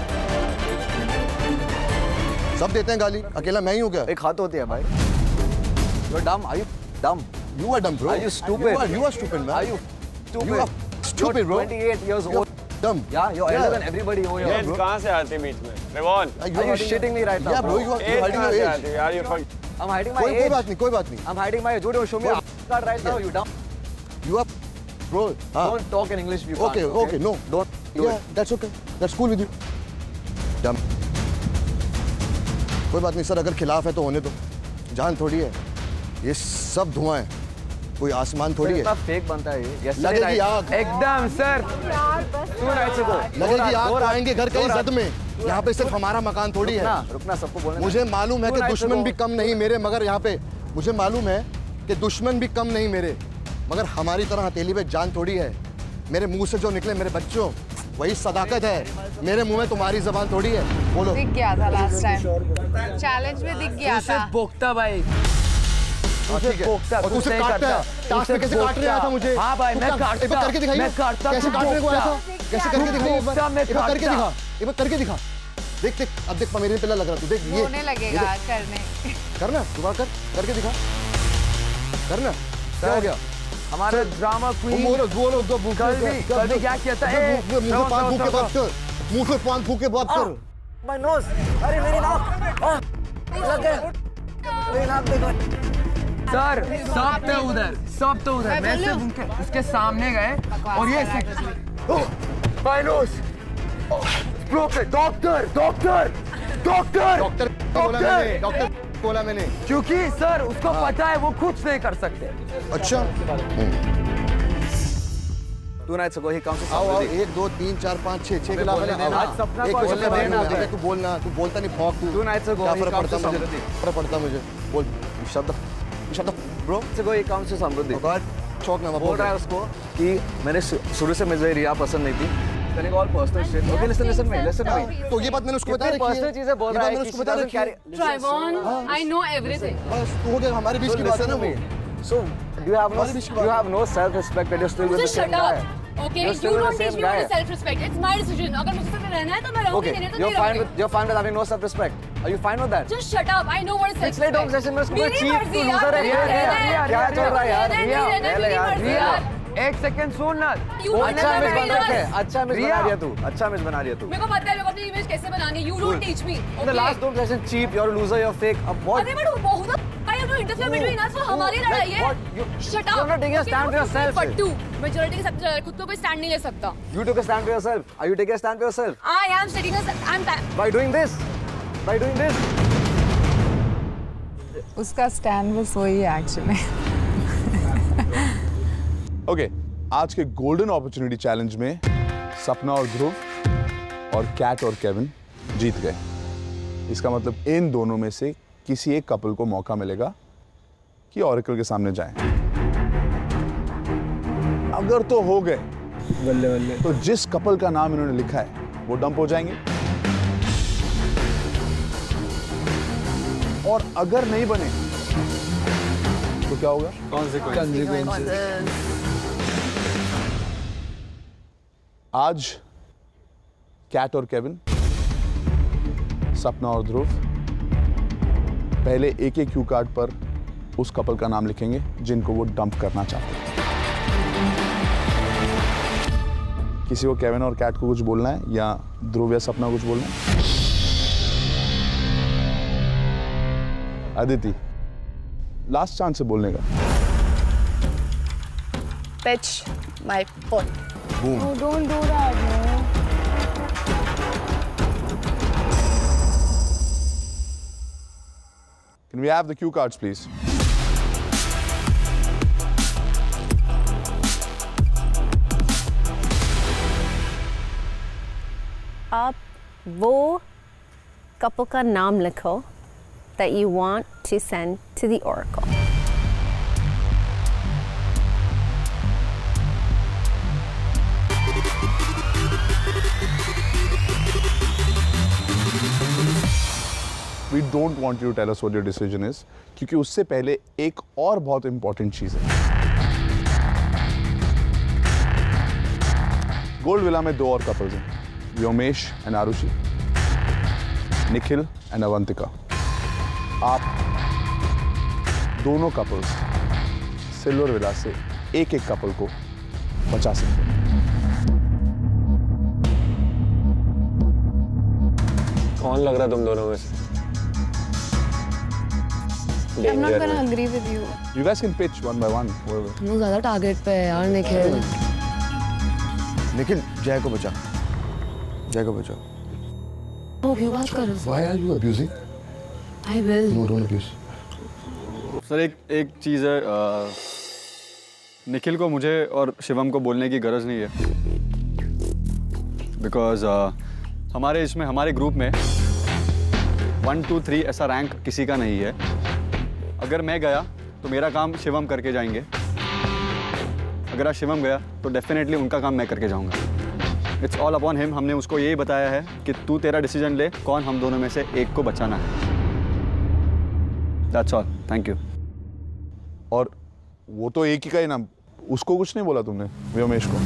सब देते हैं गाली, अकेला मैं ही हूँ क्या? एक हाथ होती है भाई। You are dumb, are you dumb? You are dumb bro, are you stupid? You are stupid man, are you stupid bro? 28 years old. Yeah, you're elder than everybody over here, bro. कहाँ से आते बीच में? Trevon, are you shitting me right now? Yeah, bro, you are hiding your age. Are you fuck? I'm hiding my age. कोई बात नहीं, कोई बात नहीं. I'm hiding my age. Dude, show me your card right now, you dumb. You are, bro. Don't talk in English, you. Okay, okay, no, don't. Yeah, that's okay. That's cool with you. Dumb. कोई बात नहीं sir, अगर खिलाफ है तो होने दो. जान थोड़ी है, ये सब धुआं है. कोई आसमान थोड़ी है। फेक बनता है ये। लगेगी आग। एकदम सर। लगेगी आग, आएंगे घर कहीं जद में। यहाँ पे सिर्फ हमारा मकान थोड़ी है। रुकना सबको बोलना। मुझे मालूम है कि दुश्मन भी कम नहीं मेरे, मगर यहाँ पे मुझे मालूम है कि दुश्मन भी कम नहीं मेरे, मगर हमारी तरह हथेली पे जान थोड़ी है। मेरे मुँह से जो निकले मेरे बच्चों, वही सदाकत है। मेरे मुँह में तुम्हारी जबान थोड़ी है। बोलो। दिख गया था लास्ट टाइम। चैलेंज में दिख गया था। बोखता भाई। तुझे बोखता, तुझे काटता, टास्क में कैसे काट रहे आया था मुझे? हाँ भाई मैं काटता, मैं काटता, कैसे काटने को आया था? कैसे करके दिखाइए एक बार, एक बार करके दिखा, एक बार करके दिखा। देख देख, अब देख मेरे पे लग रहा तू, देख ये। होने लगेगा करने। करना, दोबारा कर, करके दिखा, करना। क्या हो गया? हमारे ड्रामा क्वीन। कल भी क्या किया था? मुँह पे पान फूंक के बात कर। सर सब तो उधर, सब तो उधर। मैं सिर्फ उसके सामने गए और ये minus doctor doctor doctor doctor बोला मैंने, क्योंकि सर उसको पता है वो खुद नहीं कर सकते। अच्छा तू ना सको, ये काम से आओ। 1 2 3 4 5 6 6 के लाभ लेना। एक बोलने देना, तू बोलना, तू बोलता नहीं भौंक। तू ना सको, क्या फर्क पड़ता मुझे? फर्क पड़ता मुझे? बोल शब्द शब्द ब्रो से कोई काम से समृद्धि शौक ना बोल रहा है उसको कि मैंने शुरू से मुझे रिया पसंद नहीं थी। Okay listen listen me, listen me. तो ये बात मैंने उसको बता रखी है, पर्सनल चीजें बोल रहा है, मैंने उसको बता रखी है। Trevon I know everything. बस हो गया हमारे बीच की बात है ना। So you have no self respect and you still with the same guy. Okay, you don't teach me how to self-respect. It's my decision. If I have to stay with you, I will stay with you. Okay, you're fine with having no self-respect. Are you fine with that? Just shut up. I know what self-respect is. Next obsession में उसको cheap तू loser है यार। क्या चल रहा है यार? रिया, रिया, एक सेकंड सुन ना। अच्छा मिस बना रही है, अच्छा मिस बना रही है तू, अच्छा मिस बना रही है तू। मेरे को पता है मेरे को अपनी इमेज कैसे बनानी है। You don't teach me. The last obsession cheap, you're a loser, you're fake. अब what? अरे बट बहुत इंटरफेयर बिटवीन अस, वो हमारी लड़ाई है। Shut up, stand for yourself. Pattu majority के सब खुद को कोई स्टैंड नहीं ले सकता। You take a stand for yourself. Are you taking a stand for yourself? I am taking a stand by doing this, by doing this. उसका stand बस वही है एक्चुअली। ओके, आज के गोल्डन अपॉर्चुनिटी चैलेंज में सपना और ध्रुव और कैट और केविन जीत गए। इसका मतलब इन दोनों में से किसी एक कपल को मौका मिलेगा कि ऑरेकल के सामने जाएं। अगर तो हो गए बल्ले बल्ले, तो जिस कपल का नाम इन्होंने लिखा है वो डंप हो जाएंगे, और अगर नहीं बने तो क्या होगा? आज कैट और केविन, सपना और ध्रुव पहले एक एक क्यू कार्ड पर उस कपल का नाम लिखेंगे जिनको वो डंप करना चाहते हैं। किसी को केविन और कैट को कुछ बोलना है या ध्रुव या सपना कुछ बोलना है। अदिति लास्ट चांस से बोलने का। Pitch my phone. Boom. Oh, don't do that. Can we have the cue cards, please? आप वो couple का नाम लिखो that you want to send to the oracle. We don't want you to tell us what your decision is, क्योंकि उससे पहले एक और बहुत important चीज़ है. गोल्डविला में दो और couples हैं. Vyomesh and Arushi, Nikhil and Avantika. आप दोनों couples सिल्वर विला से एक एक couple को बचा सकते हैं. कौन लग रहा तुम दोनों में से? I'm not gonna agree with you. You guys can pitch one by one. हम लोग ज़्यादा target पे हैं यार. निखिल, निखिल जय को बचा. Jai ko bachao. Oh, you baat kar. Why are you abusing? I will. No, don't abuse. Sir, एक चीज है. निखिल को मुझे और शिवम को बोलने की गरज नहीं है. Because हमारे इसमें हमारे ग्रुप में 1, 2, 3 ऐसा रैंक किसी का नहीं है. अगर मैं गया तो मेरा काम शिवम करके जाएंगे. अगर आज शिवम गया तो डेफिनेटली उनका काम मैं करके जाऊंगा. It's all upon him. हमने उसको यही बताया है कि तू तेरा डिसीजन ले कौन हम दोनों में से एक को बचाना है. That's all. Thank you. और वो तो एक ही का ही नाम. उसको कुछ नहीं बोला तुमने व्योमेश को?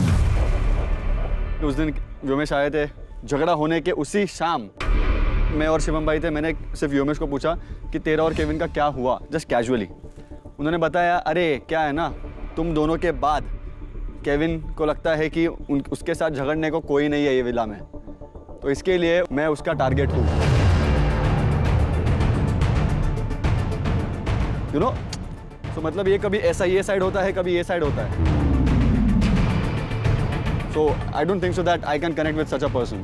उस दिन व्योमेश आए थे. झगड़ा होने के उसी शाम मैं और शिवम भाई थे. मैंने सिर्फ व्योमेश को पूछा कि तेरा और केविन का क्या हुआ, जस्ट कैजुअली. उन्होंने बताया अरे क्या है ना, तुम दोनों के बाद केविन को लगता है कि उसके साथ झगड़ने को कोई नहीं है ये विला में, तो इसके लिए मैं उसका टारगेट हूँ. यू नो, तो मतलब ये कभी ऐसा ये साइड होता है, कभी ये साइड होता है. So I don't think so that I can connect with such a person.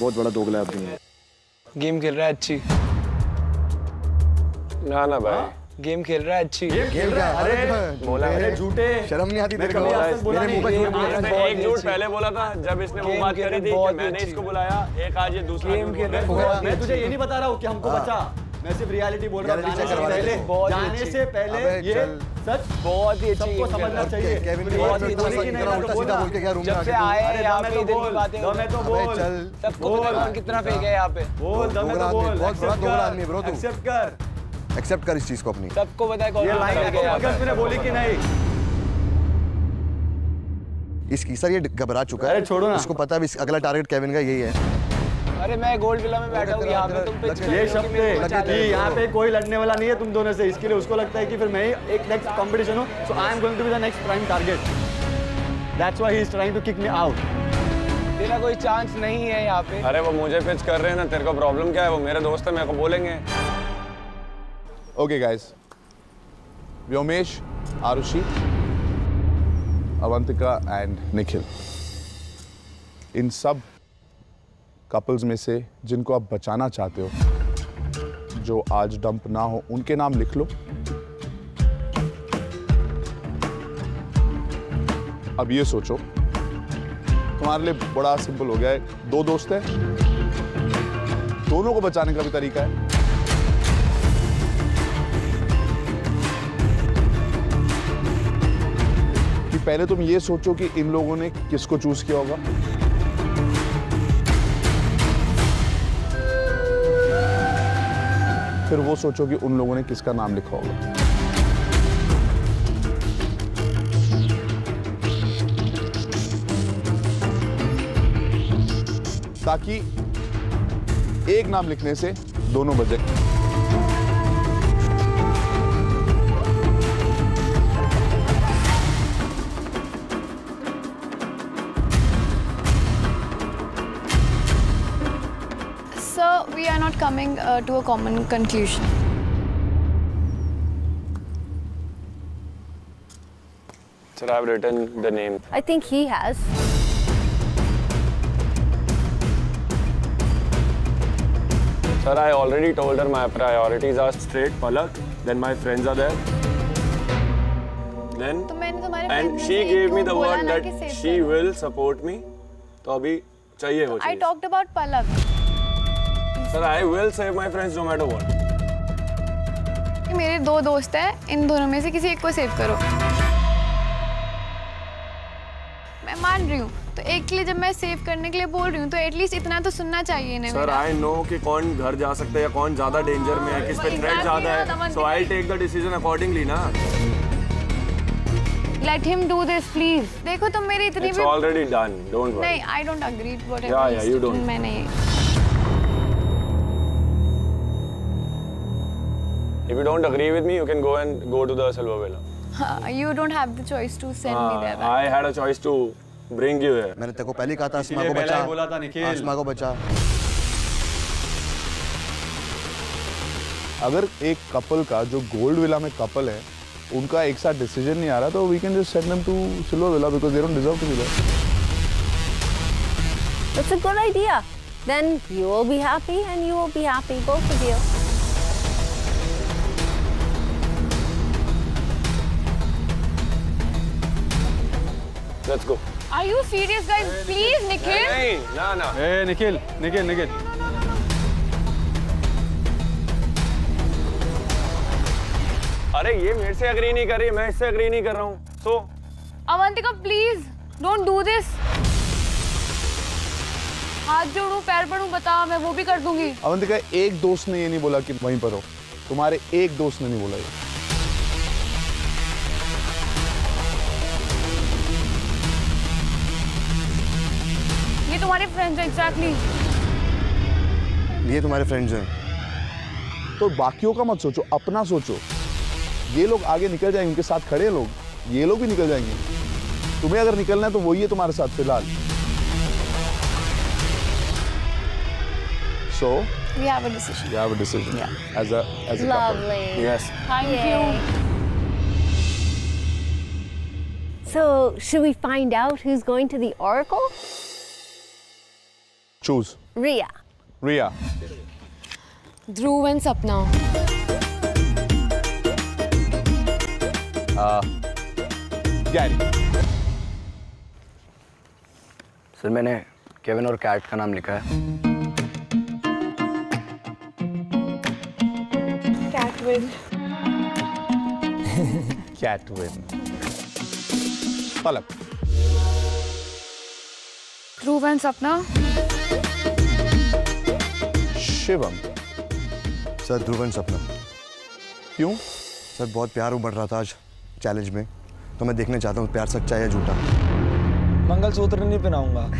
बहुत बड़ा दोगला आदमी है. गेम खेल रहा है अच्छी. ना ना भाई, गेम खेल रहा है अच्छी. खेल रहा है. अरे बोला मेरे झूठे. शर्म नहीं आती तेरे को? मेरे मुंह पे बोला. एक झूठ पहले बोला था जब इसने मुंह मार करी थी कि मैंने इसको बुलाया. एक आज ये दूसरा गेम खेल रहा है. मैं तुझे ये नहीं बता रहा हूँ कि हमको बचा. मैं सिर्फ रियलिटी बोल रहा हूँ. जाने से पहले ये सच बहुत ही अच्छी. सबको समझना चाहिए. बहुत ही अच्छी नहीं है तो बोलना. जब से आए यहाँ पे इधर बातें. दमे तो बोल. सबको पता है कितना फेंक है यहाँ पे. बोल दमे तो बोल. बहुत बड़ा दोगला आदमी ब्रो तू. एक्सेप्ट कर, एक्सेप्ट कर इस चीज को अपनी. सबको पता है कौन है. मैंने बोली कि नहीं इसकी. सर ये घबरा चुका है. छोड़ो ना, इसको पता है अगला टारगेट केविन का यही है. अरे मैं गोल्डविला में बैठा हूँ यहाँ पे. तुम पे ये शब्द है यहाँ पे कोई लड़ने वाला नहीं है तुम दोनों से. इसके लिए उसको लगता है कि फिर मैं ही एक नेक्स्ट कॉम्पिटिशन हूँ. So I am going to be the next prime target. That's why he is trying to kick me out. तेरा कोई चांस नहीं है यहाँ पे. अरे वो मुझे पिच कर रहे हैं ना. तेरे को प्रॉब्लम क्या है? वो मेरे दोस्त है, मेरे को बोलेंगे. Okay guys, Vyomesh, Arushi, Avantika and Nikhil. इन सब couples में से जिनको आप बचाना चाहते हो, जो आज डंप ना हो, उनके नाम लिख लो. अब ये सोचो, तुम्हारे लिए बड़ा सिंपल हो गया है. दो दोस्त हैं, दोनों को बचाने का भी तरीका है. पहले तुम ये सोचो कि इन लोगों ने किसको चूज किया होगा. फिर वो सोचो कि उन लोगों ने किसका नाम लिखा होगा. ताकि एक नाम लिखने से दोनों बचे. Coming to a common conclusion. Sir, I have written the name. I think he has. Sir, I already told her my priorities are straight, Pallak. Then my friends are there. Then and she gave me the word that she will support me. So abhi चाहिए वो चीज़. I talked about Pallak. Sir, I will save my friends no matter what. मेरे दो दोस्त हैं, इन दोनों में से किसी एक को सेव करो. मैं मान रही हूँ, तो एक के लिए जब मैं सेव करने के लिए बोल रही हूँ, तो एटलीस्ट इतना तो सुनना चाहिए ना. सर, I know कि कौन घर जा सकता है या कौन ज़्यादा डेंजर में है, किस पे थ्रेट ज़्यादा है, so I'll take the decision accordingly ना. Let him do this, please. देखो तुम मेरी इतनी भी. It's already done. Don't worry. नहीं, I don't agree to whatever. Yeah, you don't. मैं नहीं. If you don't agree with me, you can go and go to the Silver Villa. You don't have the choice to send me there. I had a choice to bring you here. मैंने तेरे को पहले कहा था आसमा को बचा. बोला था निखिल. आसमा को बचा. अगर एक couple का जो Gold Villa में couple है, उनका एक साथ decision नहीं आ रहा, तो we can just send them to Silver Villa because they don't deserve to be there. That's a good idea. Then you will be happy and you will be happy. Both of you. Let's go. Are you serious, guys? Please, Nikhil. No. Hey, Nikhil. अरे ये मेरे से agree नहीं कर रही, मैं इससे agree नहीं कर रहा हूँ. So, Avantika, please don't do this. हाथ जोड़ूँ, पैर पड़ूँ, बता, मैं वो भी कर दूँगी. Avantika, एक दोस्त ने ये नहीं बोला कि वहीं पर हो. तुम्हारे एक दोस्त ने नहीं बोला ये. तुम्हारे फ्रेंड्स हैं. exactly. ये तुम्हारे फ्रेंड्स हैं, तो बाकियों का मत सोचो, अपना सोचो. ये लोग आगे निकल जाएंगे, उनके साथ खड़े लोग, ये लोग भी निकल जाएंगे. तुम्हें अगर निकलना है तो वही है तुम्हारे साथ फिलहाल. So we have a decision. We have a decision. Yeah. As a couple. Lovely. Yes. Thank you. So should we find out who's going to the Oracle? Choose. Riya. Dhruv and Sapna. Gary. Sir, मैंने Kevin और Kat का नाम लिखा है. Cat win. Pallak. Dhruv and Sapna. Shivam. Sir, Dhruv and Sapna. क्यों? Sir, बहुत प्यार उमड़ रहा था आज चैलेंज में, तो मैं देखने चाहता हूँ प्यार सच्चा या झूठा. मंगलसूत्र नहीं पहनाऊंगा.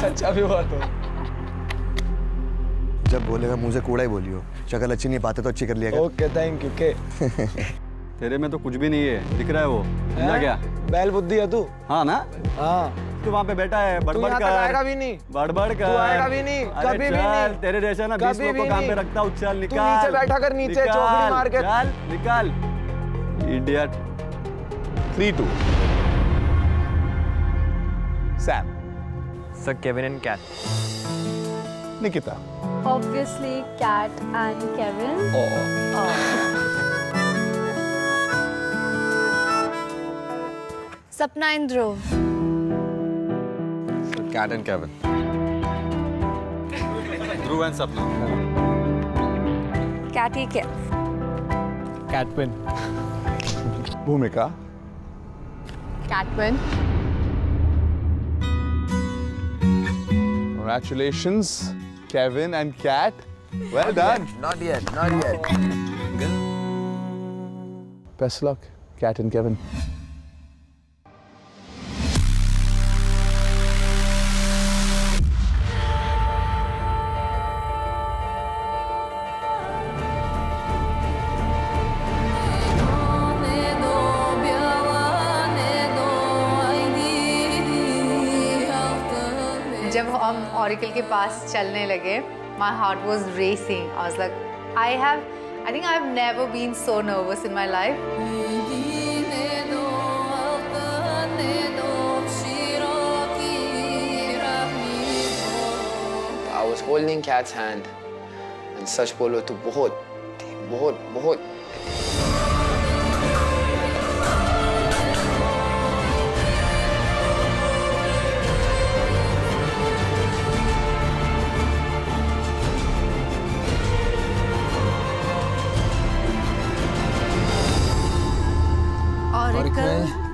सच्चा भी हुआ तो जब बोलेगा मुंह से कूड़ा ही बोलियो. शक्ल अच्छी नहीं बातें तो अच्छी कर लिया. Okay, thank you. के तेरे में तो कुछ भी नहीं है, दिख रहा है वो ना. क्या बैल बुद्धि है तू? हाँ ना. हाँ, तू वहाँ पे बैठा है, बड़बड़ कर. आएगा भी नहीं, बड़बड़ कर. आएगा भी नहीं, कभी भी नहीं. तेरे जैसा ना 20 लोगों को काम पे रखता हूँ. चल निकाल. तू नीचे बैठा कर, नीचे चौकड़ी मार के. निकाल idiot. 3-2. Sam. Sir, Kevin and Kat. Nikita. Obviously Kat and Kevin. Sapna and Dhruv. Kat and Kevin. Dhruv and Sapna. Catty Kev. Catwin. Bhoomika. Catwin. Congratulations, Kevin and Kat. Well done. Not yet. Best luck, Kat and Kevin. Oracle के पास चलने लगे, my heart was racing. I was like, I think I've never been so nervous in my life. I was holding Kat's hand, सच बोलो तो बहुत बहुत बहुत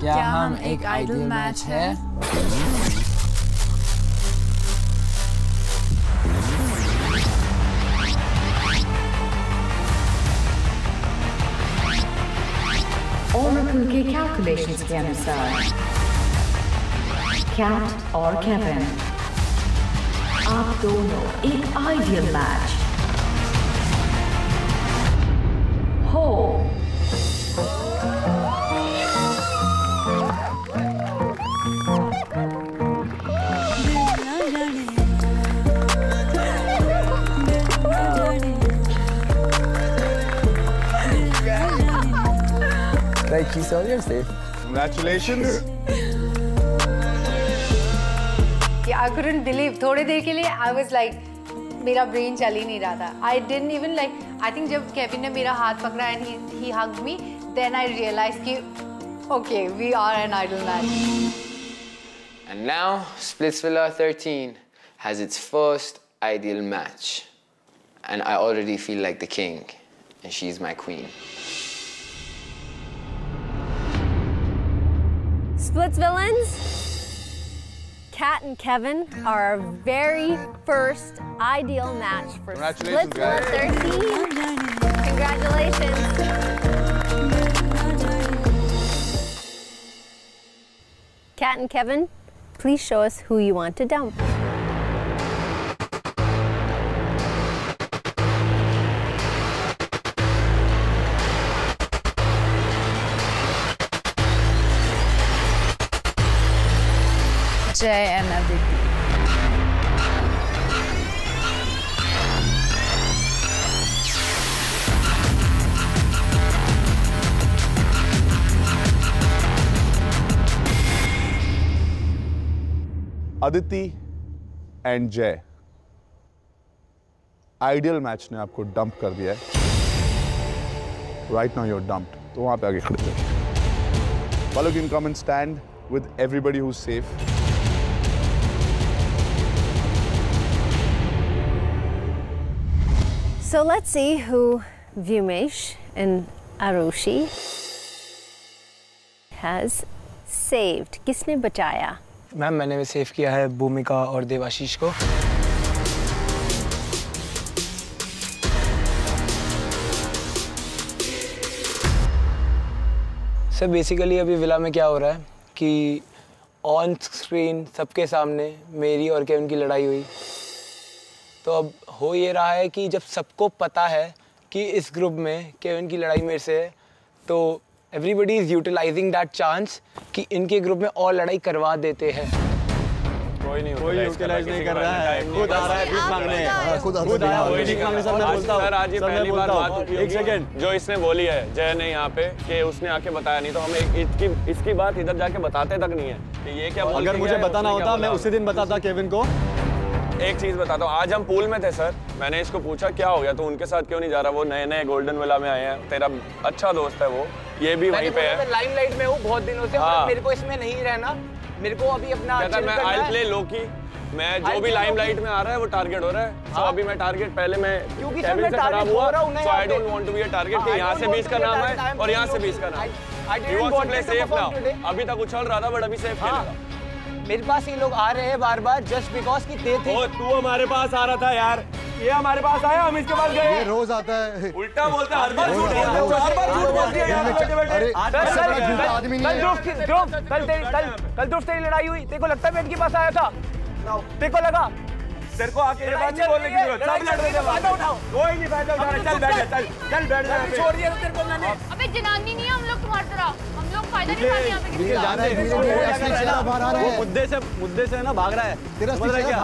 क्या हम एक आइडल मैच है। ओरेकल के कैलकुलेशंस के अनुसार कैट और केविन आप दोनों एक आइडियल मैच हो। Thank you so much, Steve. Congratulations. Yeah, I couldn't believe. थोड़ी देर के लिए I was like, मेरा brain चल ही नहीं रहा था. I didn't even like. I think जब Kevin ने मेरा हाथ पकड़ा and he hugged me, then I realized कि okay, we are an idol match. And now Splitsvilla 13 has its first ideal match, and I already feel like the king, and she's my queen. Splits villains, Kat and Kevin are our very first ideal match for Splitsvilla 13. Congratulations. Kat and Kevin, please show us who you want to dump. Jay and Aditi. Aditi and Jay. Ideal match ने आपको dump कर दिया है. Right now you're dumped. तो वहाँ पे आगे खड़े थे. Pallak, you can come and stand with everybody who's safe. So let's see who Vyomesh and Arushi has saved. किसने बचाया? मैम मैंने सेव किया है भूमिका और देवाशीष को. सर बेसिकली अभी विला में क्या हो रहा है कि ऑन स्क्रीन सबके सामने मेरी और केविन की लड़ाई हुई. तो अब हो ये रहा है कि जब सबको पता है कि इस ग्रुप में केविन की लड़ाई मेरे से है तो everybody is utilising that chance कि इनके ग्रुप में और लड़ाई करवा देते हैं. कोई नहीं यूटिलाइज नहीं कर रहा है. खुद आ रहा है भीख मांगने. खुद आया वही भीख मांगने. सर आज ये पहली बार बात होती है. एक सेकंड जो इसने बोली है जय ने यहाँ पे कि उसने आके बताया नहीं तो हमें इसकी बात इधर जाके बताते तक नहीं है कि ये क्या. अगर मुझे बताना होता मैं उसी दिन बताता केविन को. एक चीज बताता हूँ आज हम पूल में थे सर. मैंने इसको पूछा क्या हो गया तो उनके साथ क्यों नहीं जा रहा. वो नए नए गोल्डन विला में आए हैं. तेरा अच्छा दोस्त है वो. ये भी वहीं पे है. लाइमलाइट में हूँ बहुत दिनों से. मेरे को इसमें नहीं रहना. मेरे को अभी अपना मैं आई प्ले लोकी. मैं जो भी लाइमलाइट में आ रहा है वो टारगेट हो रहा है. सो अभी मैं टारगेट पहले मैं केविन से खराब हुआ. So I don't want to be a target. यहाँ से भी इसका नाम है और यहाँ से भी इसका नाम है. You want to play safe now. अभी तक उछल रहा था बट अभी सेफ खेलेगा. मेरे पास ये लोग आ रहे हैं बार बार जस्ट बिकॉज की दे थे. तू हमारे पास आ रहा था यार. ये हमारे पास आया हम इसके पास गए. ये रोज आता है उल्टा बोलता है. हर बार झूठ बोल दिया यार. अरे आदमी नहीं है. कल ध्रुव तेरी लड़ाई हुई. तेरे को लगता है मैं इनके पास आया था. तेरे को लगा तेरे को आके बोलने की जरूरत. सब लड़ रहे थे. फायदा उठाओ. कोई नहीं फायदा उठा रहा. चल बैठ जा. छोड़ दिया तेरे को मैंने. अबे जनानी नहीं है हम लोग तुम्हारी तरह. मुद्दे से ना भाग रहा है. तेरा क्या?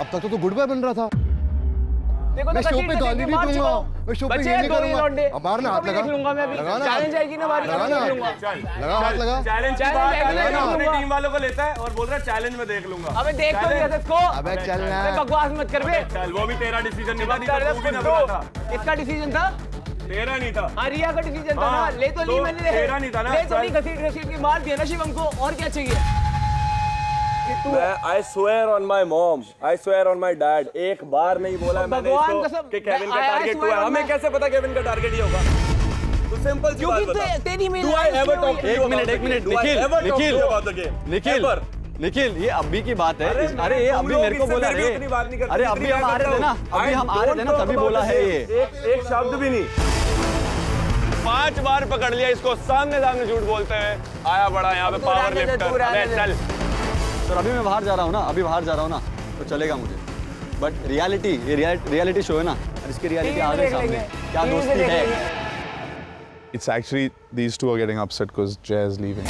अब तक तो गुड बॉय बन रहा था. मैं शो पे गाली नहीं दूंगा, मैं शो पे ये नहीं करूंगा। मार ना, हाथ लगा, चैलेंज आएगी ना हमारी, लगा हाथ लगा। चैलेंज अपने टीम वालों को लेता है और बोल रहा है चैलेंज में देख लूंगा। अबे देख तो लिया इसको, अबे चल ना, बकवास मत कर बे। चल वो भी तेरा डिसीजन नहीं था, इसका डिसीजन था, तेरा नहीं था। हाँ रिया का डिसीजन था ना, ले तो ली मैंने, तेरा नहीं था ना, ले तो ली, घसीट घसीट के मार दिया ना शिवम को, और क्या चाहिए। I swear on my mom, I swear on my dad. एक बार नहीं बोला है मैंने इसको कि केविन का टारगेट हुआ है। हमें कैसे पता केविन का टारगेट ही होगा? तो सिंपल सी बात बता। Do I ever talk to you about the game? Do I ever talk to you about the game? Ever? Nikhil ये अब्बी की बात है। अरे ये अब्बी मेरे को बोला है। अरे अब्बी हम आ रहे थे ना, अब्बी हम आ रहे थे ना तभी बोला है ये। एक शब्द भी नहीं। 5 बार पकड़ लिया इसको सामने सामने झूठ बोलते हैं। आया बड़ा यहाँ पे पावर लिफ्टर। तो अभी मैं बाहर जा रहा हूँ ना, अभी बाहर जा रहा हूँ ना, तो चलेगा मुझे। बट रियलिटी, ये रियलिटी शो है ना, और इसकी रियलिटी आ गई सामने। क्या दोस्ती है? It's actually these two are getting upset because Jay is leaving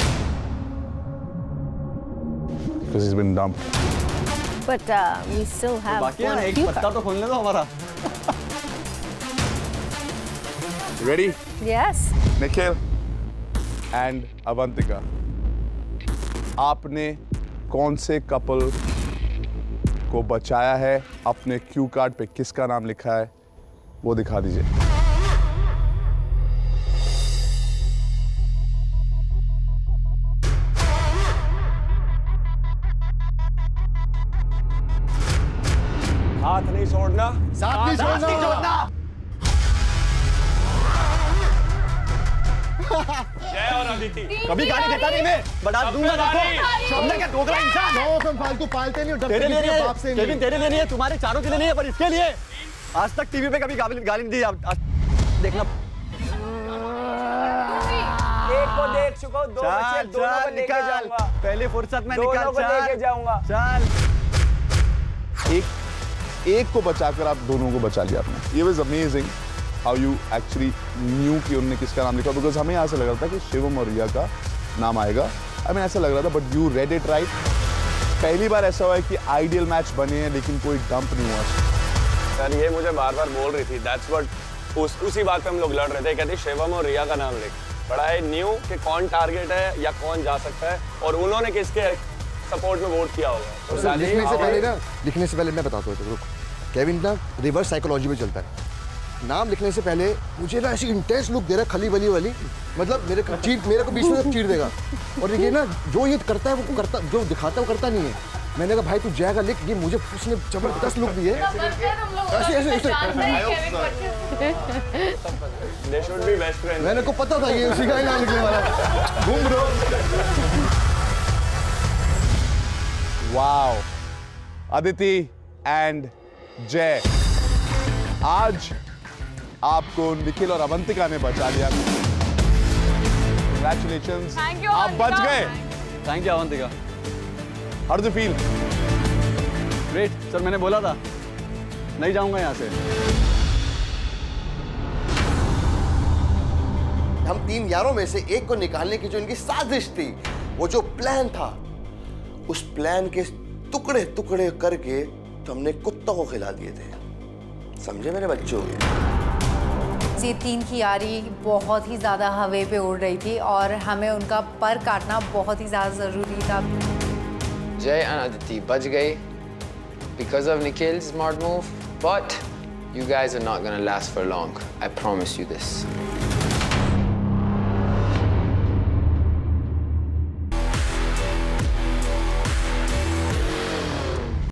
because he's been dumped. But we still have. बाकी यार एक पत्ता तो खोलने दो हमारा। Ready? Yes. Nikhil and Avantika, आपने कौन से कपल को बचाया है? अपने क्यू कार्ड पे किसका नाम लिखा है वो दिखा दीजिए। हाथ नहीं छोड़ना, साथ नहीं छोड़ना। जय और अदिति कभी गाली देता नहीं मैं, बता दूंगा आपको। हमने क्या दोगला इंसान हो, हम फालतू पालते नहीं, डरते नहीं, बाप से नहीं। केविन तेरे लिए नहीं है, तुम्हारे चारों के लिए नहीं है, पर इसके लिए आज तक टीवी पे कभी गाली नहीं दी। देखना एक को देख चुका हूँ, दो बचे, दोनों को लेके जाऊंगा। पहली फुर्सत में निकाल चल। एक को बचाकर आप दोनों को बचा लिया आपने। ये was amazing how you actually knew कि उनने किसका नाम लिखा, because हमें यहाँ से लग रहा था कि शिवम और रिया का नाम आएगा। I mean ऐसा लग रहा था, but you read it right. पहली बार ऐसा हुआ है कि आइडियल मैच बने हैं, लेकिन कोई डंप नहीं हुआ। यार ये मुझे बार-बार बोल रही थी, that's what उसी बात पे हम लोग लड़ रहे थे, कहती शिवम और रिया का नाम लिख। But I knew कि कौन टारगेट है या कौन जा सकता है, और उन्होंने किसके सपोर्ट में वोट किया होगा। लिखने से पहले मैं बताता हूँ, केविन ना रिवर्स साइकोलॉजी में चलता है। नाम लिखने से पहले मुझे ना ऐसी इंटेंस लुक दे रहा है, खली बली वाली, मतलब मेरे को बीच में चीर देगा। और ये ना जो ये करता है वो करता, जो दिखाता है वो करता नहीं है। मैंने कहा भाई तू जय का लिख, ये मुझे उसने जबरदस्त लुक दी है। ऐसे मैंने को पता था ये उसी का ही नाम लिखने वाला है। घूम रो। वाओ अदिति एंड जय, आज आपको निखिल और अवंतिका ने बचा लिया। Congratulations, आप बच गए। Thank you Avantika. How do you feel? Great, sir मैंने बोला था नहीं जाऊंगा यहाँ से। हम 3 यारों में से एक को निकालने की जो इनकी साजिश थी, वो जो प्लान था, उस प्लान के टुकड़े टुकड़े करके तो हमने कुत्तों को खिला दिए थे। समझे मेरे बच्चों? ये 3 की यारी बहुत ही ज़्यादा हवे पे उड़ रही थी और हमें उनका पर काटना बहुत ही ज़्यादा ज़रूरी था। जय अदिति बच गई because of Nikhil's smart move, but you guys are not gonna last for long. I promise you this.